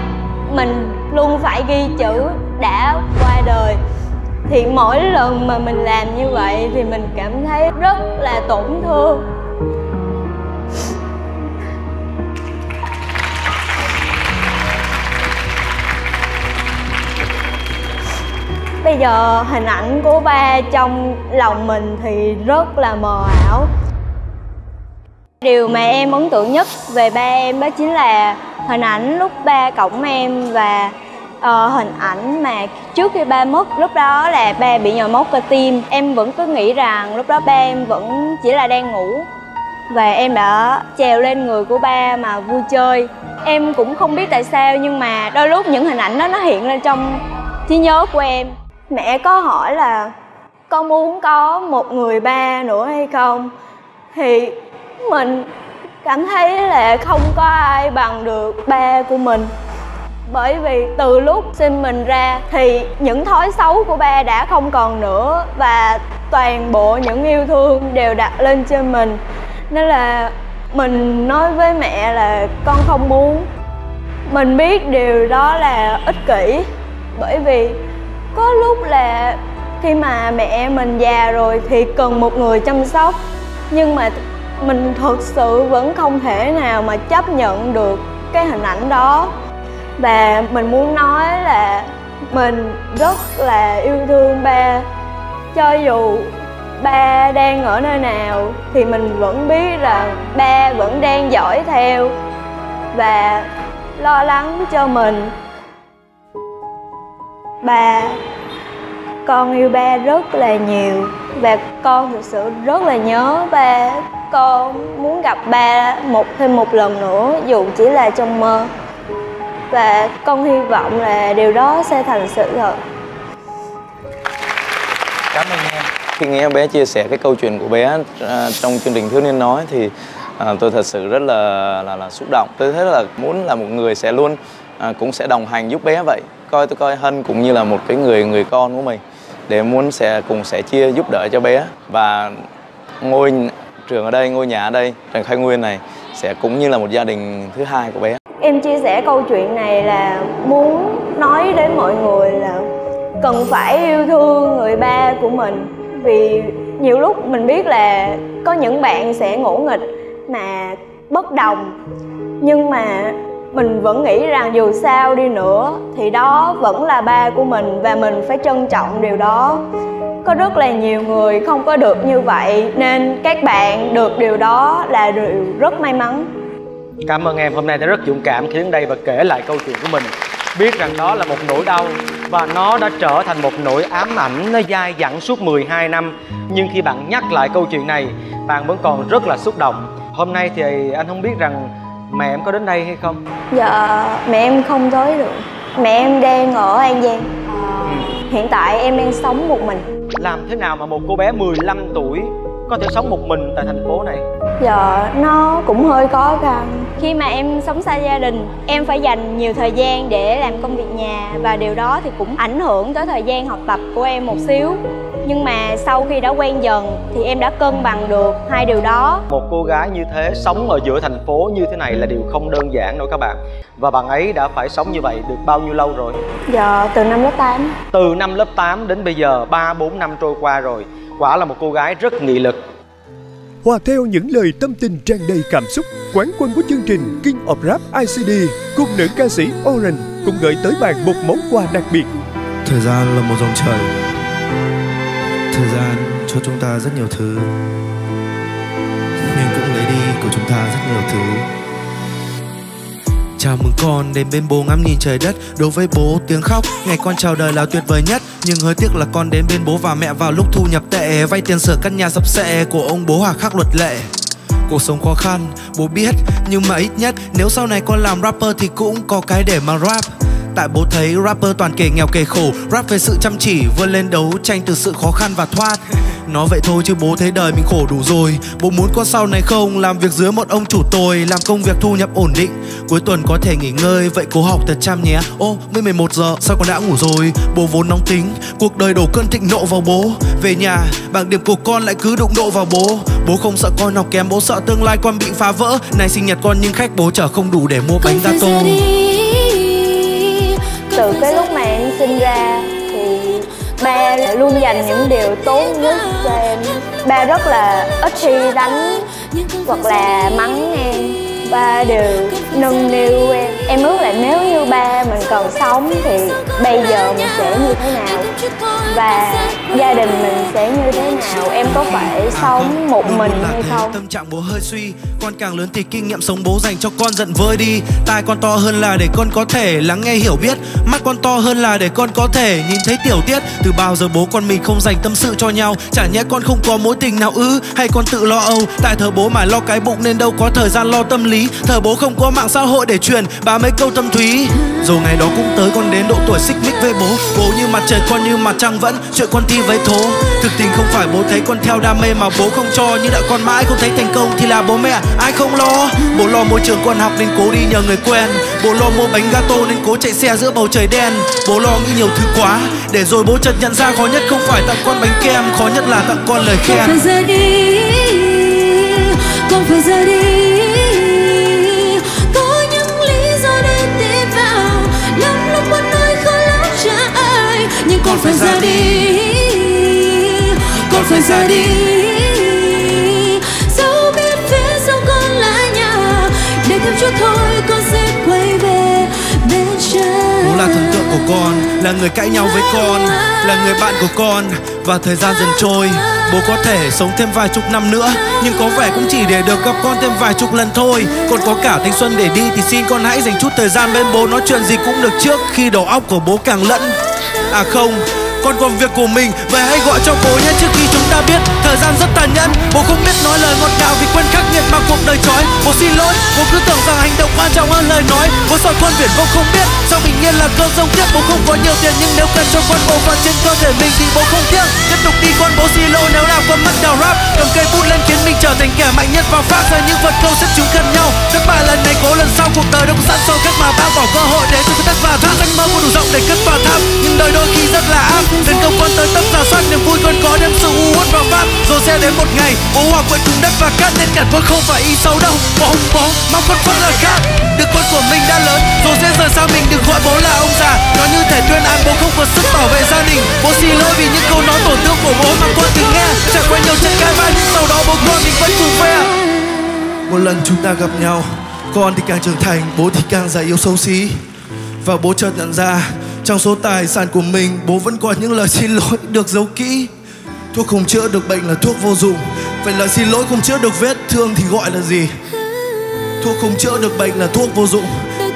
mình luôn phải ghi chữ đã qua đời. Thì mỗi lần mà mình làm như vậy thì mình cảm thấy rất là tổn thương. Bây giờ hình ảnh của ba trong lòng mình thì rất là mờ ảo. Điều mà em ấn tượng nhất về ba em đó chính là hình ảnh lúc ba cõng em và hình ảnh mà trước khi ba mất. Lúc đó là ba bị nhồi máu cơ tim. Em vẫn cứ nghĩ rằng lúc đó ba em vẫn chỉ là đang ngủ. Và em đã trèo lên người của ba mà vui chơi. Em cũng không biết tại sao nhưng mà đôi lúc những hình ảnh đó nó hiện lên trong trí nhớ của em. Mẹ có hỏi là con muốn có một người ba nữa hay không? Thì mình cảm thấy là không có ai bằng được ba của mình. Bởi vì từ lúc sinh mình ra thì những thói xấu của ba đã không còn nữa, và toàn bộ những yêu thương đều đặt lên trên mình. Nên là mình nói với mẹ là con không muốn. Mình biết điều đó là ích kỷ, bởi vì có lúc là khi mà mẹ mình già rồi thì cần một người chăm sóc, nhưng mà mình thực sự vẫn không thể nào mà chấp nhận được cái hình ảnh đó. Và mình muốn nói là mình rất là yêu thương ba. Cho dù ba đang ở nơi nào thì mình vẫn biết là ba vẫn đang dõi theo và lo lắng cho mình. Ba, con yêu ba rất là nhiều và con thực sự rất là nhớ ba. Con muốn gặp ba thêm một lần nữa, dù chỉ là trong mơ. Và con hy vọng là điều đó sẽ thành sự thật. Cảm ơn em. Khi nghe bé chia sẻ cái câu chuyện của bé trong chương trình Thiếu Niên Nói thì tôi thật sự rất là xúc động. Tôi thấy là muốn là một người sẽ luôn cũng sẽ đồng hành giúp bé vậy. Tôi coi Hân cũng như là một cái người con của mình, để muốn cùng sẽ chia giúp đỡ cho bé. Và ngôi nhà ở đây, Trần Khai Nguyên này sẽ cũng như là một gia đình thứ hai của bé. Em chia sẻ câu chuyện này là muốn nói đến mọi người là cần phải yêu thương người ba của mình. Vì nhiều lúc mình biết là có những bạn sẽ ngỗ nghịch mà bất đồng, nhưng mà mình vẫn nghĩ rằng dù sao đi nữa thì đó vẫn là ba của mình và mình phải trân trọng điều đó. Có rất là nhiều người không có được như vậy, nên các bạn được điều đó là điều rất may mắn. Cảm ơn em, hôm nay đã rất dũng cảm khi đến đây và kể lại câu chuyện của mình. Biết rằng đó là một nỗi đau và nó đã trở thành một nỗi ám ảnh, nó dai dẳng suốt 12 năm. Nhưng khi bạn nhắc lại câu chuyện này, bạn vẫn còn rất là xúc động. Hôm nay thì anh không biết rằng mẹ em có đến đây hay không? Dạ, mẹ em không tới được. Mẹ em đang ở An Giang. Hiện tại em đang sống một mình. Làm thế nào mà một cô bé 15 tuổi có thể sống một mình tại thành phố này? Dạ, nó cũng hơi khó khăn. Khi mà em sống xa gia đình, em phải dành nhiều thời gian để làm công việc nhà, và điều đó thì cũng ảnh hưởng tới thời gian học tập của em một xíu. Nhưng mà sau khi đã quen dần thì em đã cân bằng được hai điều đó. Một cô gái như thế sống ở giữa thành phố như thế này là điều không đơn giản đâu các bạn. Và bạn ấy đã phải sống như vậy được bao nhiêu lâu rồi? Dạ, từ năm lớp 8. Từ năm lớp 8 đến bây giờ 3-4 năm trôi qua rồi. Quả là một cô gái rất nghị lực. Hòa theo những lời tâm tình tràn đầy cảm xúc, quán quân của chương trình King of Rap ICD cùng nữ ca sĩ Orange cũng gửi tới bạn một món quà đặc biệt. Thời gian là một dòng chảy. Thời gian cho chúng ta rất nhiều thứ, nhưng cũng lấy đi của chúng ta rất nhiều thứ. Chào mừng con đến bên bố ngắm nhìn trời đất. Đối với bố tiếng khóc ngày con chào đời là tuyệt vời nhất, nhưng hơi tiếc là con đến bên bố và mẹ vào lúc thu nhập tệ, vay tiền sửa căn nhà sập xệ của ông bố hà khắc luật lệ. Cuộc sống khó khăn bố biết, nhưng mà ít nhất nếu sau này con làm rapper thì cũng có cái để mà rap. Tại bố thấy rapper toàn kể nghèo kể khổ, rap về sự chăm chỉ vươn lên đấu tranh từ sự khó khăn và thoát. Nói vậy thôi chứ bố thấy đời mình khổ đủ rồi. Bố muốn con sau này không làm việc dưới một ông chủ tồi, làm công việc thu nhập ổn định, cuối tuần có thể nghỉ ngơi. Vậy cố học thật chăm nhé. Ô, mới 11 giờ sao con đã ngủ rồi? Bố vốn nóng tính, cuộc đời đổ cơn thịnh nộ vào bố. Về nhà, bảng điểm của con lại cứ đụng độ vào bố. Bố không sợ con học kém, bố sợ tương lai con bị phá vỡ. Này sinh nhật con nhưng khách bố chở không đủ để mua bánh gato. Từ cái lúc mà em sinh ra thì ba luôn dành những điều tốt nhất cho em. Ba rất là ít khi đánh hoặc là mắng em. Ba đều nâng niu em. Em ước là nếu như ba mình còn sống thì bây giờ mình sẽ như thế nào, và gia đình mình sẽ như thế nào. Em có phải sống một mình hay không? Tâm trạng bố hơi suy. Con càng lớn thì kinh nghiệm sống bố dành cho con giận vơi đi. Tai con to hơn là để con có thể lắng nghe hiểu biết. Mắt con to hơn là để con có thể nhìn thấy tiểu tiết. Từ bao giờ bố con mình không dành tâm sự cho nhau? Chả nhẽ con không có mối tình nào ư? Hay con tự lo âu? Tại thờ bố mà lo cái bụng nên đâu có thời gian lo tâm lý. Thời bố không có mạng xã hội để truyền bá mấy câu tâm thúy. Rồi ngày đó cũng tới con đến độ tuổi xích mích với bố. Bố như mặt trời, con như mặt trăng vẫn chuyện con thi với thố. Thực tình không phải bố thấy con theo đam mê mà bố không cho, như đã con mãi không thấy thành công thì là bố mẹ ai không lo. Bố lo môi trường con học nên cố đi nhờ người quen. Bố lo mua bánh gato nên cố chạy xe giữa bầu trời đen. Bố lo nghĩ nhiều thứ quá để rồi bố chợt nhận ra khó nhất không phải tặng con bánh kem, khó nhất là tặng con lời khen. Con phải rời đi, con phải rời đi. Có những lý do để tìm vào, lắm lúc muốn nói khó lắm trả ai, nhưng con phải ra đi, con phải ra đi. Dẫu biết phía sau con là nhà, để thêm chút thôi con sẽ quay về bên trái. Bố là thần tượng của con, là người cãi nhau với con, là người bạn của con. Và thời gian dần trôi, bố có thể sống thêm vài chục năm nữa, nhưng có vẻ cũng chỉ để được gặp con thêm vài chục lần thôi. Còn có cả thanh xuân để đi thì xin con hãy dành chút thời gian bên bố, nói chuyện gì cũng được trước khi đầu óc của bố càng lẫn. À không, con còn việc của mình, vậy hãy gọi cho bố nhé trước khi chúng ta biết thời gian rất tàn nhẫn. Bố không biết nói lời ngọt ngào vì quen khắc nghiệt mà cuộc đời trói. Bố xin lỗi, bố cứ tưởng rằng hành động quan trọng hơn lời nói. Bố soi con biển, bố không biết sao mình nhiên là cơn rông tiếc. Bố không có nhiều tiền nhưng nếu cần cho con bố vào trên cơ thể mình thì bố không tiếc. Tiếp tục đi con, bố xin lỗi nếu nào con mất đào rap. Cầm cây bút lên khiến mình trở thành kẻ mạnh nhất và phát ra những vật câu xếp chúng gần nhau. Thất bại lần này cố lần sau, cuộc đời đông sẵn soi các mà bác bỏ cơ hội để cho thất và tháp. Anh mơ có đủ rộng để cất vào tháp, nhưng đời đôi khi rất là áp. Đến công con tới tấp giả soát niềm vui con có, đem sự u uất vào phát. Rồi sẽ đến một ngày bố hòa quyện cùng đất và cát, nên cản vợ không phải ý xấu đâu. Bố mong con vẫn là khác, đứa con của mình đã lớn rồi sẽ rời xa mình, đừng gọi bố là ông già. Nó như thể tuyên án bố không có sức bảo vệ gia đình. Bố xin lỗi vì những câu nói tổn thương của bố mà con từng nghe, trải qua nhiều trận cãi vã nhưng sau đó bố con mình vẫn cùng phe. Một lần chúng ta gặp nhau, con thì càng trưởng thành, bố thì càng già yếu xấu xí. Và bố chợt nhận ra trong số tài sản của mình, bố vẫn còn những lời xin lỗi được giấu kỹ. Thuốc không chữa được bệnh là thuốc vô dụng, vậy lời xin lỗi không chữa được vết thương thì gọi là gì? Thuốc không chữa được bệnh là thuốc vô dụng,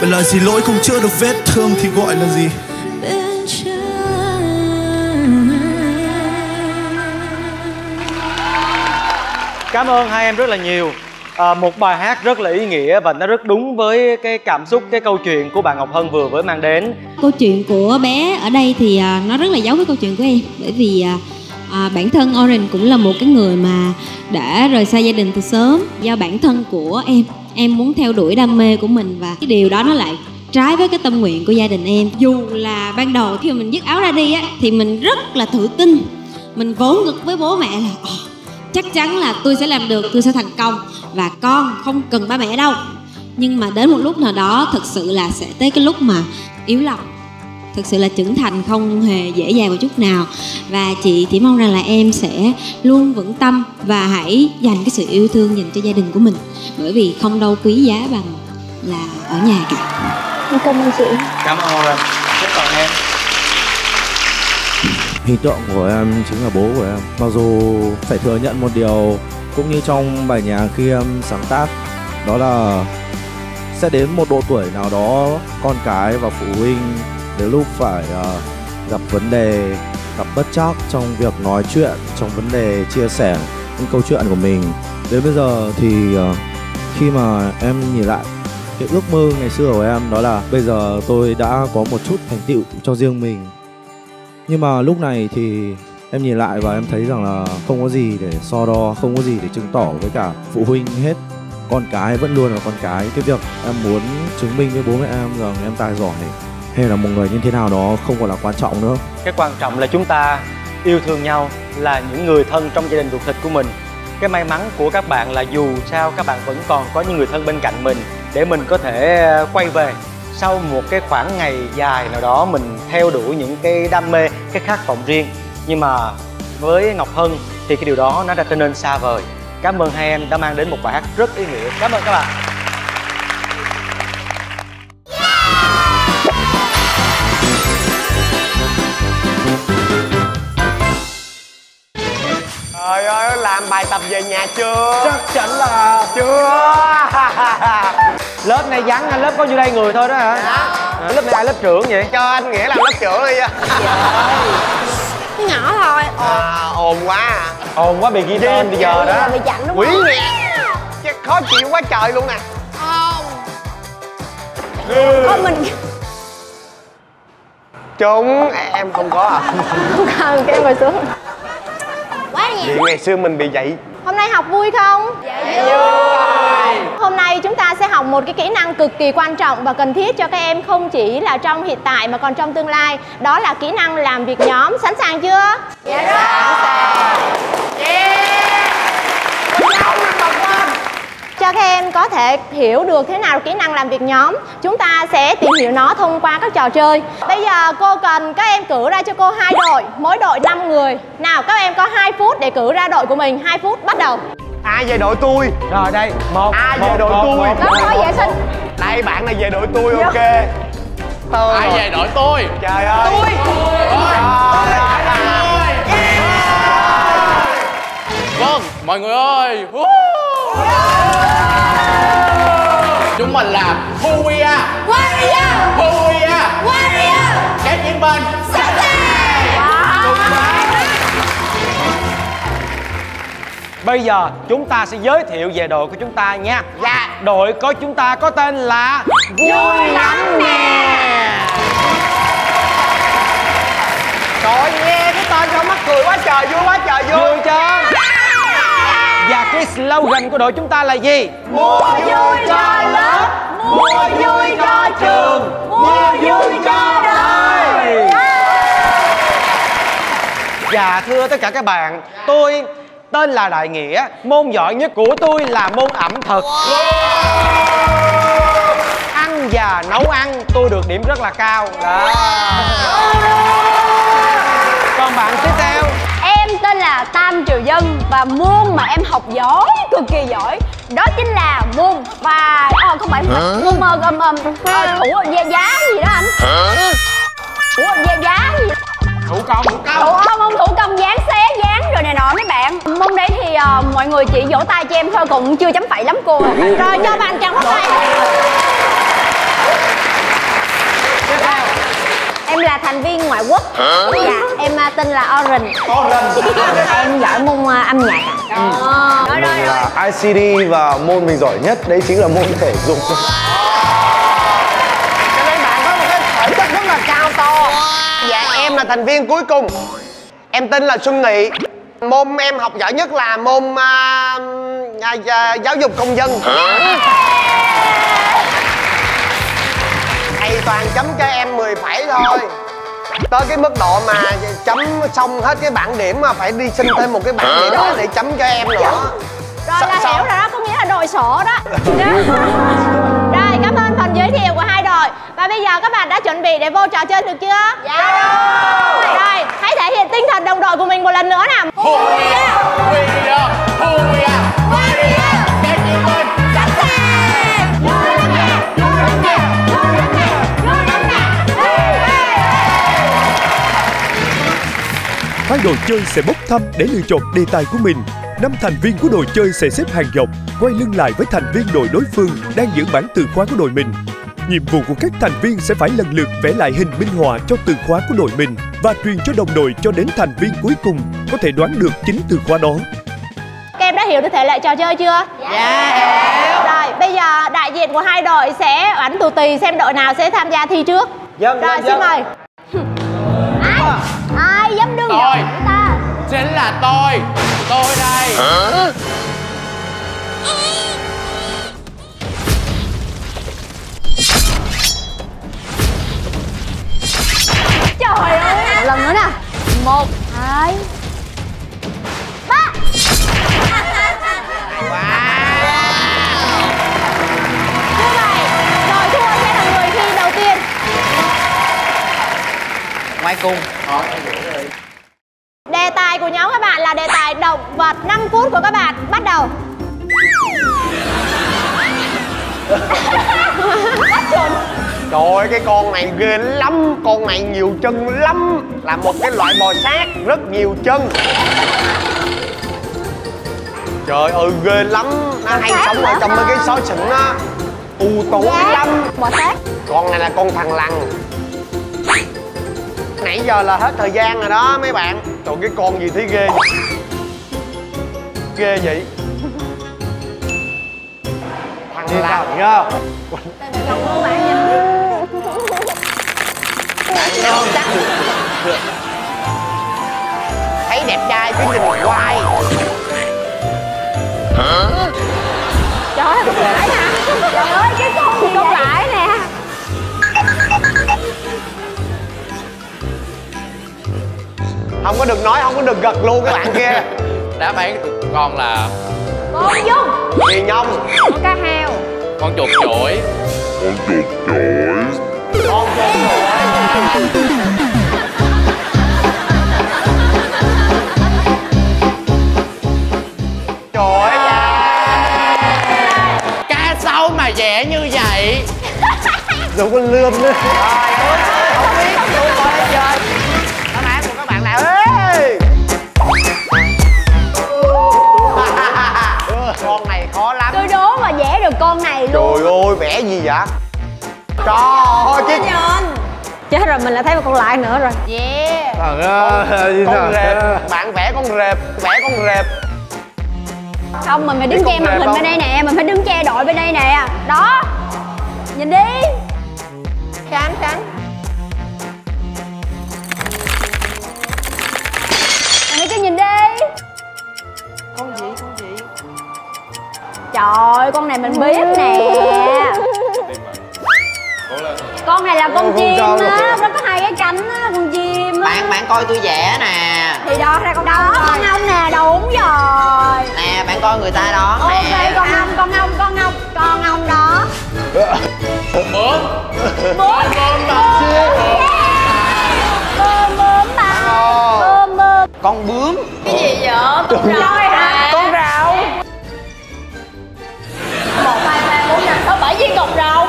vậy lời xin lỗi không chữa được vết thương thì gọi là gì? Cảm ơn hai em rất là nhiều. Một bài hát rất là ý nghĩa và nó rất đúng với cái cảm xúc, cái câu chuyện của bạn Ngọc Hân vừa mới mang đến. Câu chuyện của bé ở đây thì nó rất là giống với câu chuyện của em. Bởi vì bản thân Orange cũng là một cái người mà đã rời xa gia đình từ sớm. Do bản thân của em muốn theo đuổi đam mê của mình, và cái điều đó nó lại trái với cái tâm nguyện của gia đình em. Dù là ban đầu khi mình dứt áo ra đi á, thì mình rất là tự tin. Mình vỗ ngực với bố mẹ là chắc chắn là tôi sẽ làm được, tôi sẽ thành công và con không cần ba mẹ đâu. Nhưng mà đến một lúc nào đó thực sự là sẽ tới cái lúc mà yếu lòng. Thực sự là trưởng thành không hề dễ dàng một chút nào. Và chị chỉ mong rằng là em sẽ luôn vững tâm và hãy dành cái sự yêu thương dành cho gia đình của mình, bởi vì không đâu quý giá bằng là ở nhà cả. Cảm ơn chị. Cảm ơn em. Cảm ơn em. Hình tượng của em chính là bố của em. Mặc dù phải thừa nhận một điều, cũng như trong bài nhạc khi em sáng tác, đó là sẽ đến một độ tuổi nào đó, con cái và phụ huynh đến lúc phải gặp vấn đề, gặp bất trắc trong việc nói chuyện, trong vấn đề chia sẻ những câu chuyện của mình. Đến bây giờ thì khi mà em nhìn lại cái ước mơ ngày xưa của em, đó là bây giờ tôi đã có một chút thành tựu cho riêng mình. Nhưng mà lúc này thì em nhìn lại và em thấy rằng là không có gì để so đo, không có gì để chứng tỏ với cả phụ huynh hết. Con cái vẫn luôn là con cái. Cái việc em muốn chứng minh với bố mẹ em rằng em tài giỏi hay là một người như thế nào đó không còn là quan trọng nữa. Cái quan trọng là chúng ta yêu thương nhau, là những người thân trong gia đình ruột thịt của mình. Cái may mắn của các bạn là dù sao các bạn vẫn còn có những người thân bên cạnh mình, để mình có thể quay về sau một cái khoảng ngày dài nào đó, mình theo đuổi những cái đam mê, cái khát vọng riêng. Nhưng mà với Ngọc Hân thì cái điều đó nó đã trở nên xa vời. Cảm ơn hai em đã mang đến một bài hát rất ý nghĩa. Cảm ơn các bạn. Trời ơi, làm bài tập về nhà chưa? Chắc chắn là chưa. Lớp này vắng, anh lớp có nhiêu đây người thôi đó hả? Dạ. Lớp này ai lớp trưởng vậy? Cho anh Nghĩa làm lớp trưởng đi. Nhỏ thôi. Ồn quá à. Ồn quá bị ghi tên bây giờ đó. Bị chặn đúng không? Quý nè. Khó chịu quá trời luôn nè. Không. Có mình. Trúng. Em không có à? Không cần, cái em ngồi xuống. Quá nhiều. Vì ngày xưa mình bị vậy. Hôm nay học vui không? Dạ vui. Hôm nay chúng ta sẽ học một cái kỹ năng cực kỳ quan trọng và cần thiết cho các em, không chỉ là trong hiện tại mà còn trong tương lai. Đó là kỹ năng làm việc nhóm. Sẵn sàng chưa? Dạ rồi. Cho các em có thể hiểu được thế nào kỹ năng làm việc nhóm, chúng ta sẽ tìm hiểu nó thông qua các trò chơi. Bây giờ cô cần các em cử ra cho cô 2 đội, mỗi đội 5 người. Nào các em có 2 phút để cử ra đội của mình. 2 phút bắt đầu. Ai về đội tôi? Rồi đây, một. Ai về đội tôi? Đó vệ sinh. Đây bạn này về đội tôi, ok. Ai về đội tôi? Trời ơi. Tôi. Vâng, mọi người ơi. Chúng mình là Huia Warrior, Huia Warrior. Cái chiến binh sẵn sàng. Bây giờ chúng ta sẽ giới thiệu về đội của chúng ta nha. Dạ. Đội của chúng ta có tên là Vui Lắm Nè. Trời nghe cái tên sao mắc cười quá trời, vui quá trời, vui chứ. Và cái slogan của đội chúng ta là gì? Mua vui cho lớp, mua vui cho trường, mua vui cho đời. Dạ thưa tất cả các bạn, tôi tên là Đại Nghĩa, môn giỏi nhất của tôi là môn ẩm thực. Ăn và nấu ăn tôi được điểm rất là cao. Đó. Còn bạn tiếp theo? Em tên là Tam Triều Dân và môn mà em học giỏi, cực kỳ giỏi, đó chính là môn và không phải môn thủ giá gì đó anh. Giá gì? Thủ công, dán xé, dán rồi này nọ mấy bạn. Môn đấy thì mọi người chỉ vỗ tay cho em thôi, cũng chưa chấm phẩy lắm cô. Rồi cho bạn chàng pháo tay. Em là thành viên ngoại quốc. Dạ, em tên là Orange. Em giỏi môn âm nhạc. Mình là ICD và môn mình giỏi nhất đấy chính là môn thể dục. Cho nên bạn có một cái thể chất rất là cao to. Dạ, em là thành viên cuối cùng. Em tên là Xuân Nghị. Môn em học giỏi nhất là môn giáo dục công dân. Toàn chấm cho em 10 phẩy thôi. Tới cái mức độ mà chấm xong hết cái bảng điểm mà phải đi xin thêm một cái bảng gì đó để chấm cho em nữa. Rồi là hiểu rồi đó, có nghĩa là đội sổ đó. Rồi cảm ơn phần giới thiệu của 2 đội. Và bây giờ các bạn đã chuẩn bị để vô trò chơi được chưa? Dạ. Rồi hãy thể hiện tinh thần đồng đội của mình một lần nữa nào. Hai đội chơi sẽ bốc thăm để lựa chọn đề tài của mình. 5 thành viên của đội chơi sẽ xếp hàng dọc, quay lưng lại với thành viên đội đối phương đang giữ bảng từ khóa của đội mình. Nhiệm vụ của các thành viên sẽ phải lần lượt vẽ lại hình minh họa cho từ khóa của đội mình và truyền cho đồng đội cho đến thành viên cuối cùng có thể đoán được chính từ khóa đó. Các em đã hiểu được thể lệ trò chơi chưa? Dạ. Rồi bây giờ đại diện của 2 đội sẽ oánh tù tì xem đội nào sẽ tham gia thi trước. Dân, rồi xin mời. Ai dám đứng dậy của ta? Chính là tôi. Tôi đây. Trời ơi. Một lần nữa nè. 1, 2, 3. Như vậy, đội thua sẽ là người thi đầu tiên. Ngoài cùng. Đề tài của nhóm các bạn là đề tài động vật. 5 phút của các bạn bắt đầu. Trời ơi, cái con này ghê lắm. Con này nhiều chân lắm. Là một cái loại bò sát rất nhiều chân. Trời ơi ghê lắm. Nó hay sống ở trong mấy cái xó xỉnh á. U tối lắm. Bò sát. Con này là con thằn lằn. Nãy giờ là hết thời gian rồi đó mấy bạn. Trời cái con gì thấy ghê vậy? Ghê vậy? Thằng làm nha. Bạn vô sắc. Thấy đẹp trai cứ nhìn hoài. Trời ơi, con lại nè. Trời ơi, cái con lại nè. Không có được nói, không có được gật luôn các bạn kia. Đáp án của con là con Dung. Mì Nhông. Con cá heo. Con chuột chuỗi. Con chuột chuỗi. Con chuột chuỗi. Chuỗi. Cá sấu mà vẽ như vậy. Rồi con lươm nữa. Không biết tụi con đã chơi. Đáp án của các bạn là con này khó lắm. Tôi đố mà vẽ được con này luôn. Trời ơi, vẽ gì vậy? Trời ơi, chết rồi, mình lại thấy một con lại nữa rồi. Yeah. Con rệp, bạn vẽ con rệp, vẽ con rệp. Không, mình phải đứng che màn hình bên đây nè, mình phải đứng che đội bên đây nè. Đó. Nhìn đi. Khánh, Khánh. Mày cứ nhìn đi. Con gì? Trời ơi, con này mình biết nè. Con này là con chim á, nó có hai cái cánh á, con chim á. Bạn coi tôi vẽ nè. Thì đó, ra con đó, con ong nè, đúng rồi. Nè, bạn coi người ta đó. Ok, con ong, con ong, con ong, con ong đó. Bướm. Bướm. Bướm bạc xê. Bướm bướm bạc. Bướm bướm. Con bướm. Cái gì vậy? Con rau hả? Con rau. 1, 2, 3, 4, 5, 6, 7 viên cọc rau.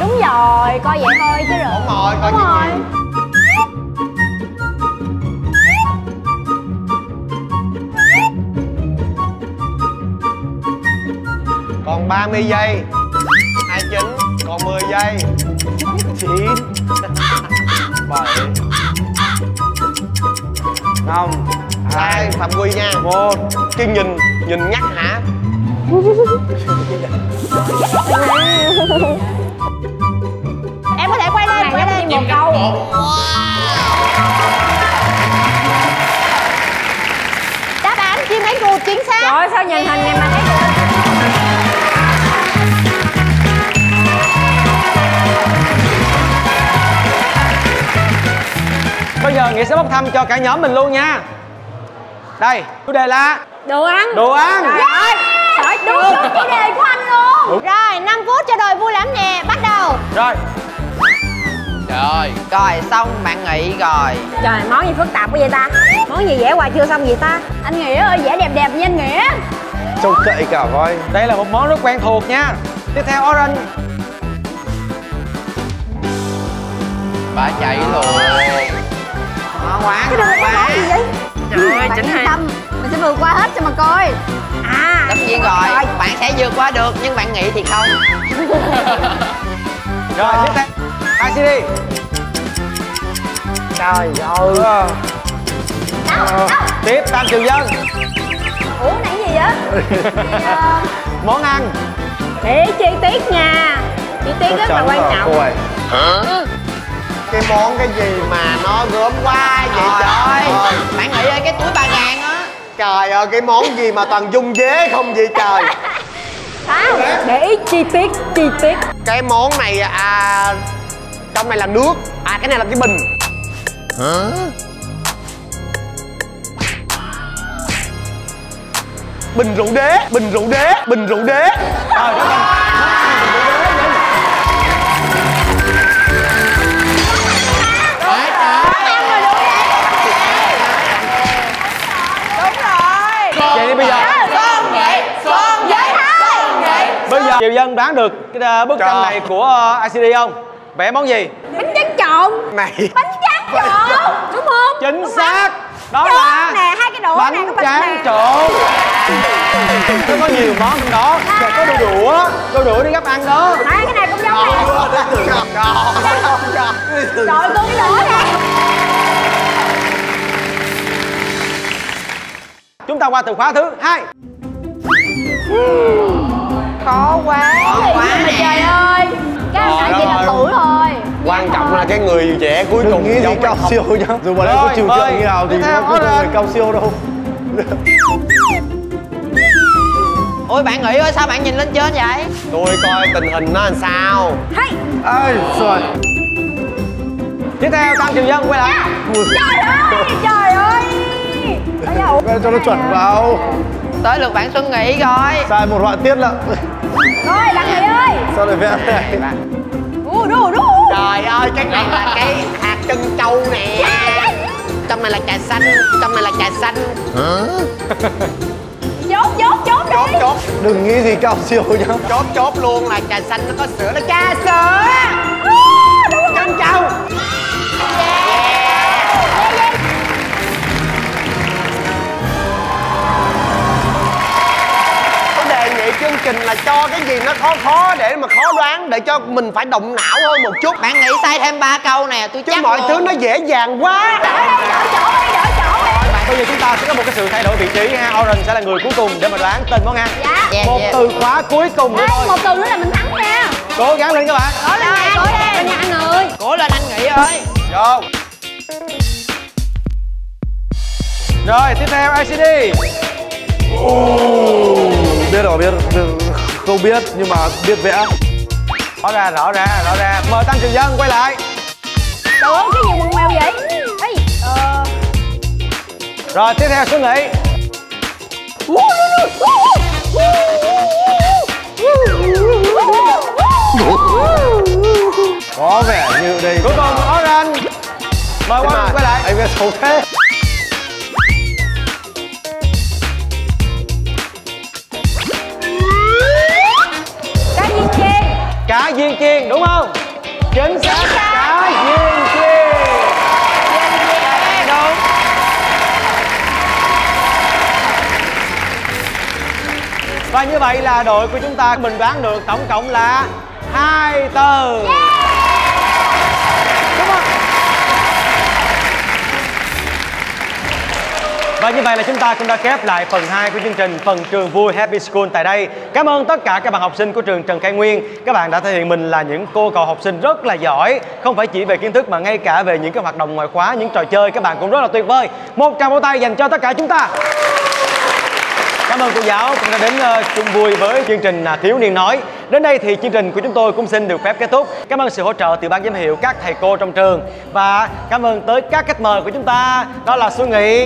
Đúng rồi, coi vậy thôi chứ rồi. Đúng rồi, coi vậy. Còn 30 giây. 29, còn 10 giây. 9 7 5 2. Phạm Quy nha. 1. Chứ nhìn ngắt hả? Em có thể quay lên một câu. Đáp án chim cánh cụt chính xác. Trời ơi, sao nhìn hình này mà thấy cụt. Bây giờ Nghĩa sẽ bốc thăm cho cả nhóm mình luôn nha. Đây, chủ đề là đồ ăn. Đồ ăn. Đúng chủ đề của anh luôn. Đúng. Rồi, 5 phút cho đội vui lắm nè, bắt đầu. Rồi. Trời ơi. Rồi, xong bạn Nghị rồi. Trời, món gì phức tạp quá vậy ta? Món gì vẽ hoài chưa xong vậy ta? Anh Nghĩa ơi, vẽ đẹp nha anh Nghĩa. Trông cậy cả coi. Đây là một món rất quen thuộc nha. Tiếp theo Orange. Bà chạy rồi. Ngon quá, ngon quá. Cái món gì vậy? Trời ơi, chỉnh hay. Mình sẽ vượt qua hết cho mà coi. À, tất nhiên rồi, bạn sẽ vượt qua được nhưng bạn nghĩ thì không. Rồi, tiếp theo ICD. Trời ơi. Tiếp Tam Triều Dân. Ủa, nãy gì vậy? Món ăn. Để chi tiết nha. Chi tiết rất là quan trọng. Cái món cái gì mà nó gớm quá vậy trời. Bạn nghĩ ơi, cái túi 3.000 á. Trời ơi, cái món gì mà toàn dung dế không vậy trời. Không, để ý chi tiết, chi tiết. Cái món này trong này là nước. À, cái này là cái bình. Hả? Bình rượu đế, bình rượu đế, bình rượu đế. Trời Triều Dân đoán được cái bức tranh này của ICD không? Vẽ món gì? Bánh tráng trộn. Này. Bánh tráng trộn. Đúng không? Chính đúng xác. Đó chứ là nè, hai cái đũa bánh này, tráng trộn. Nó có nhiều món trong đó. Rồi có đôi đũa đi gắp ăn đó. Hai cái này cũng giống nè. Trời, con cái đũa nè. Chúng ta qua từ khóa thứ 2. Khó quá. Mà trời ơi, các anh chỉ là tuổi thôi. Quan trọng là cái người trẻ cuối cùng nghĩ gì cao siêu chứ. Dù mà đây có chiều tượng như nào thì nó cũng không cao siêu đâu. Ôi bạn nghĩ ơi, sao bạn nhìn lên trên vậy? Tôi coi tình hình nó làm sao. Hay. Ê, rồi. Tiếp theo Tam Triều Dân quay lại. Trời ơi, trời ơi. Ôi, cho nó chuẩn vào. Tới lượt bạn Xuân Nghị rồi. Sai một họa tiết lận. Rồi bạn Nghị ơi. Sao lại vẽ này? Trời ơi, cái này là cái hạt trân châu nè. Trong này là trà xanh, trong này là trà xanh. Hả? Chốt đi. Chốt. Đừng nghĩ gì cao siêu nhá. Chốt luôn là trà xanh nó có sữa, nó trà sữa. Trân châu. Chương trình là cho cái gì nó khó để mà khó đoán, để cho mình phải động não hơn một chút. Bạn nghĩ sai thêm 3 câu nè, tôi chứ chắc mọi thứ nó dễ dàng quá. Đổi chỗ bạn. Bây giờ chúng ta sẽ có một cái sự thay đổi vị trí ha. Orange sẽ là người cuối cùng để mà đoán tên món ăn. Một từ khóa cuối cùng nữa thôi. Một từ nữa là mình thắng nha. Cố gắng lên các bạn. Cố lên, cố lên nha anh ơi. Cố lên anh Nghị ơi. Vô. Rồi tiếp theo ICD. Không biết nhưng mà biết vẽ. Rõ ra. Mời Tam Triều Dân quay lại. Trời ơi, cái gì màu mèo vậy? Rồi tiếp theo Xuân Nghị. Có vẻ như đây. Cuối cùng Orange. Mời Orange quay lại. Anh nghe xấu thế. Cá viên chiên đúng không? Chính xác. Cá viên chiên. Đúng. Và như vậy là đội của chúng ta mình đoán được tổng cộng là 2 từ. Đúng không? Và như vậy là chúng ta cũng đã khép lại phần 2 của chương trình Phần Trường Vui Happy School tại đây. Cảm ơn tất cả các bạn học sinh của trường Trần Khai Nguyên. Các bạn đã thể hiện mình là những cô cậu học sinh rất là giỏi. Không phải chỉ về kiến thức mà ngay cả về những cái hoạt động ngoại khóa, những trò chơi các bạn cũng rất là tuyệt vời. Một tràng vỗ tay dành cho tất cả chúng ta. Cảm ơn cô giáo cũng đã đến chung vui với chương trình Thiếu Niên Nói. Đến đây thì chương trình của chúng tôi cũng xin được phép kết thúc. Cảm ơn sự hỗ trợ từ ban giám hiệu, các thầy cô trong trường. Và cảm ơn tới các khách mời của chúng ta. Đó là Xuân Nghị,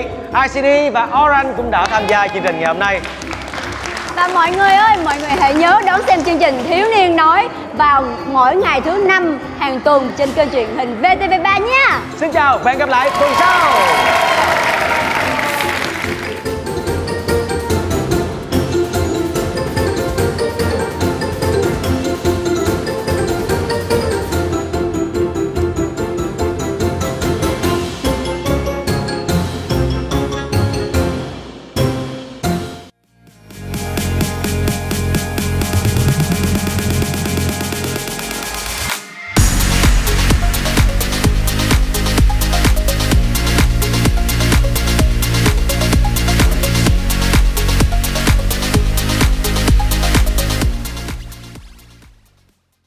ICD và Orange cũng đã tham gia chương trình ngày hôm nay. Và mọi người ơi, mọi người hãy nhớ đón xem chương trình Thiếu Niên Nói vào mỗi ngày thứ 5 hàng tuần trên kênh truyền hình VTV3 nha. Xin chào và hẹn gặp lại tuần sau.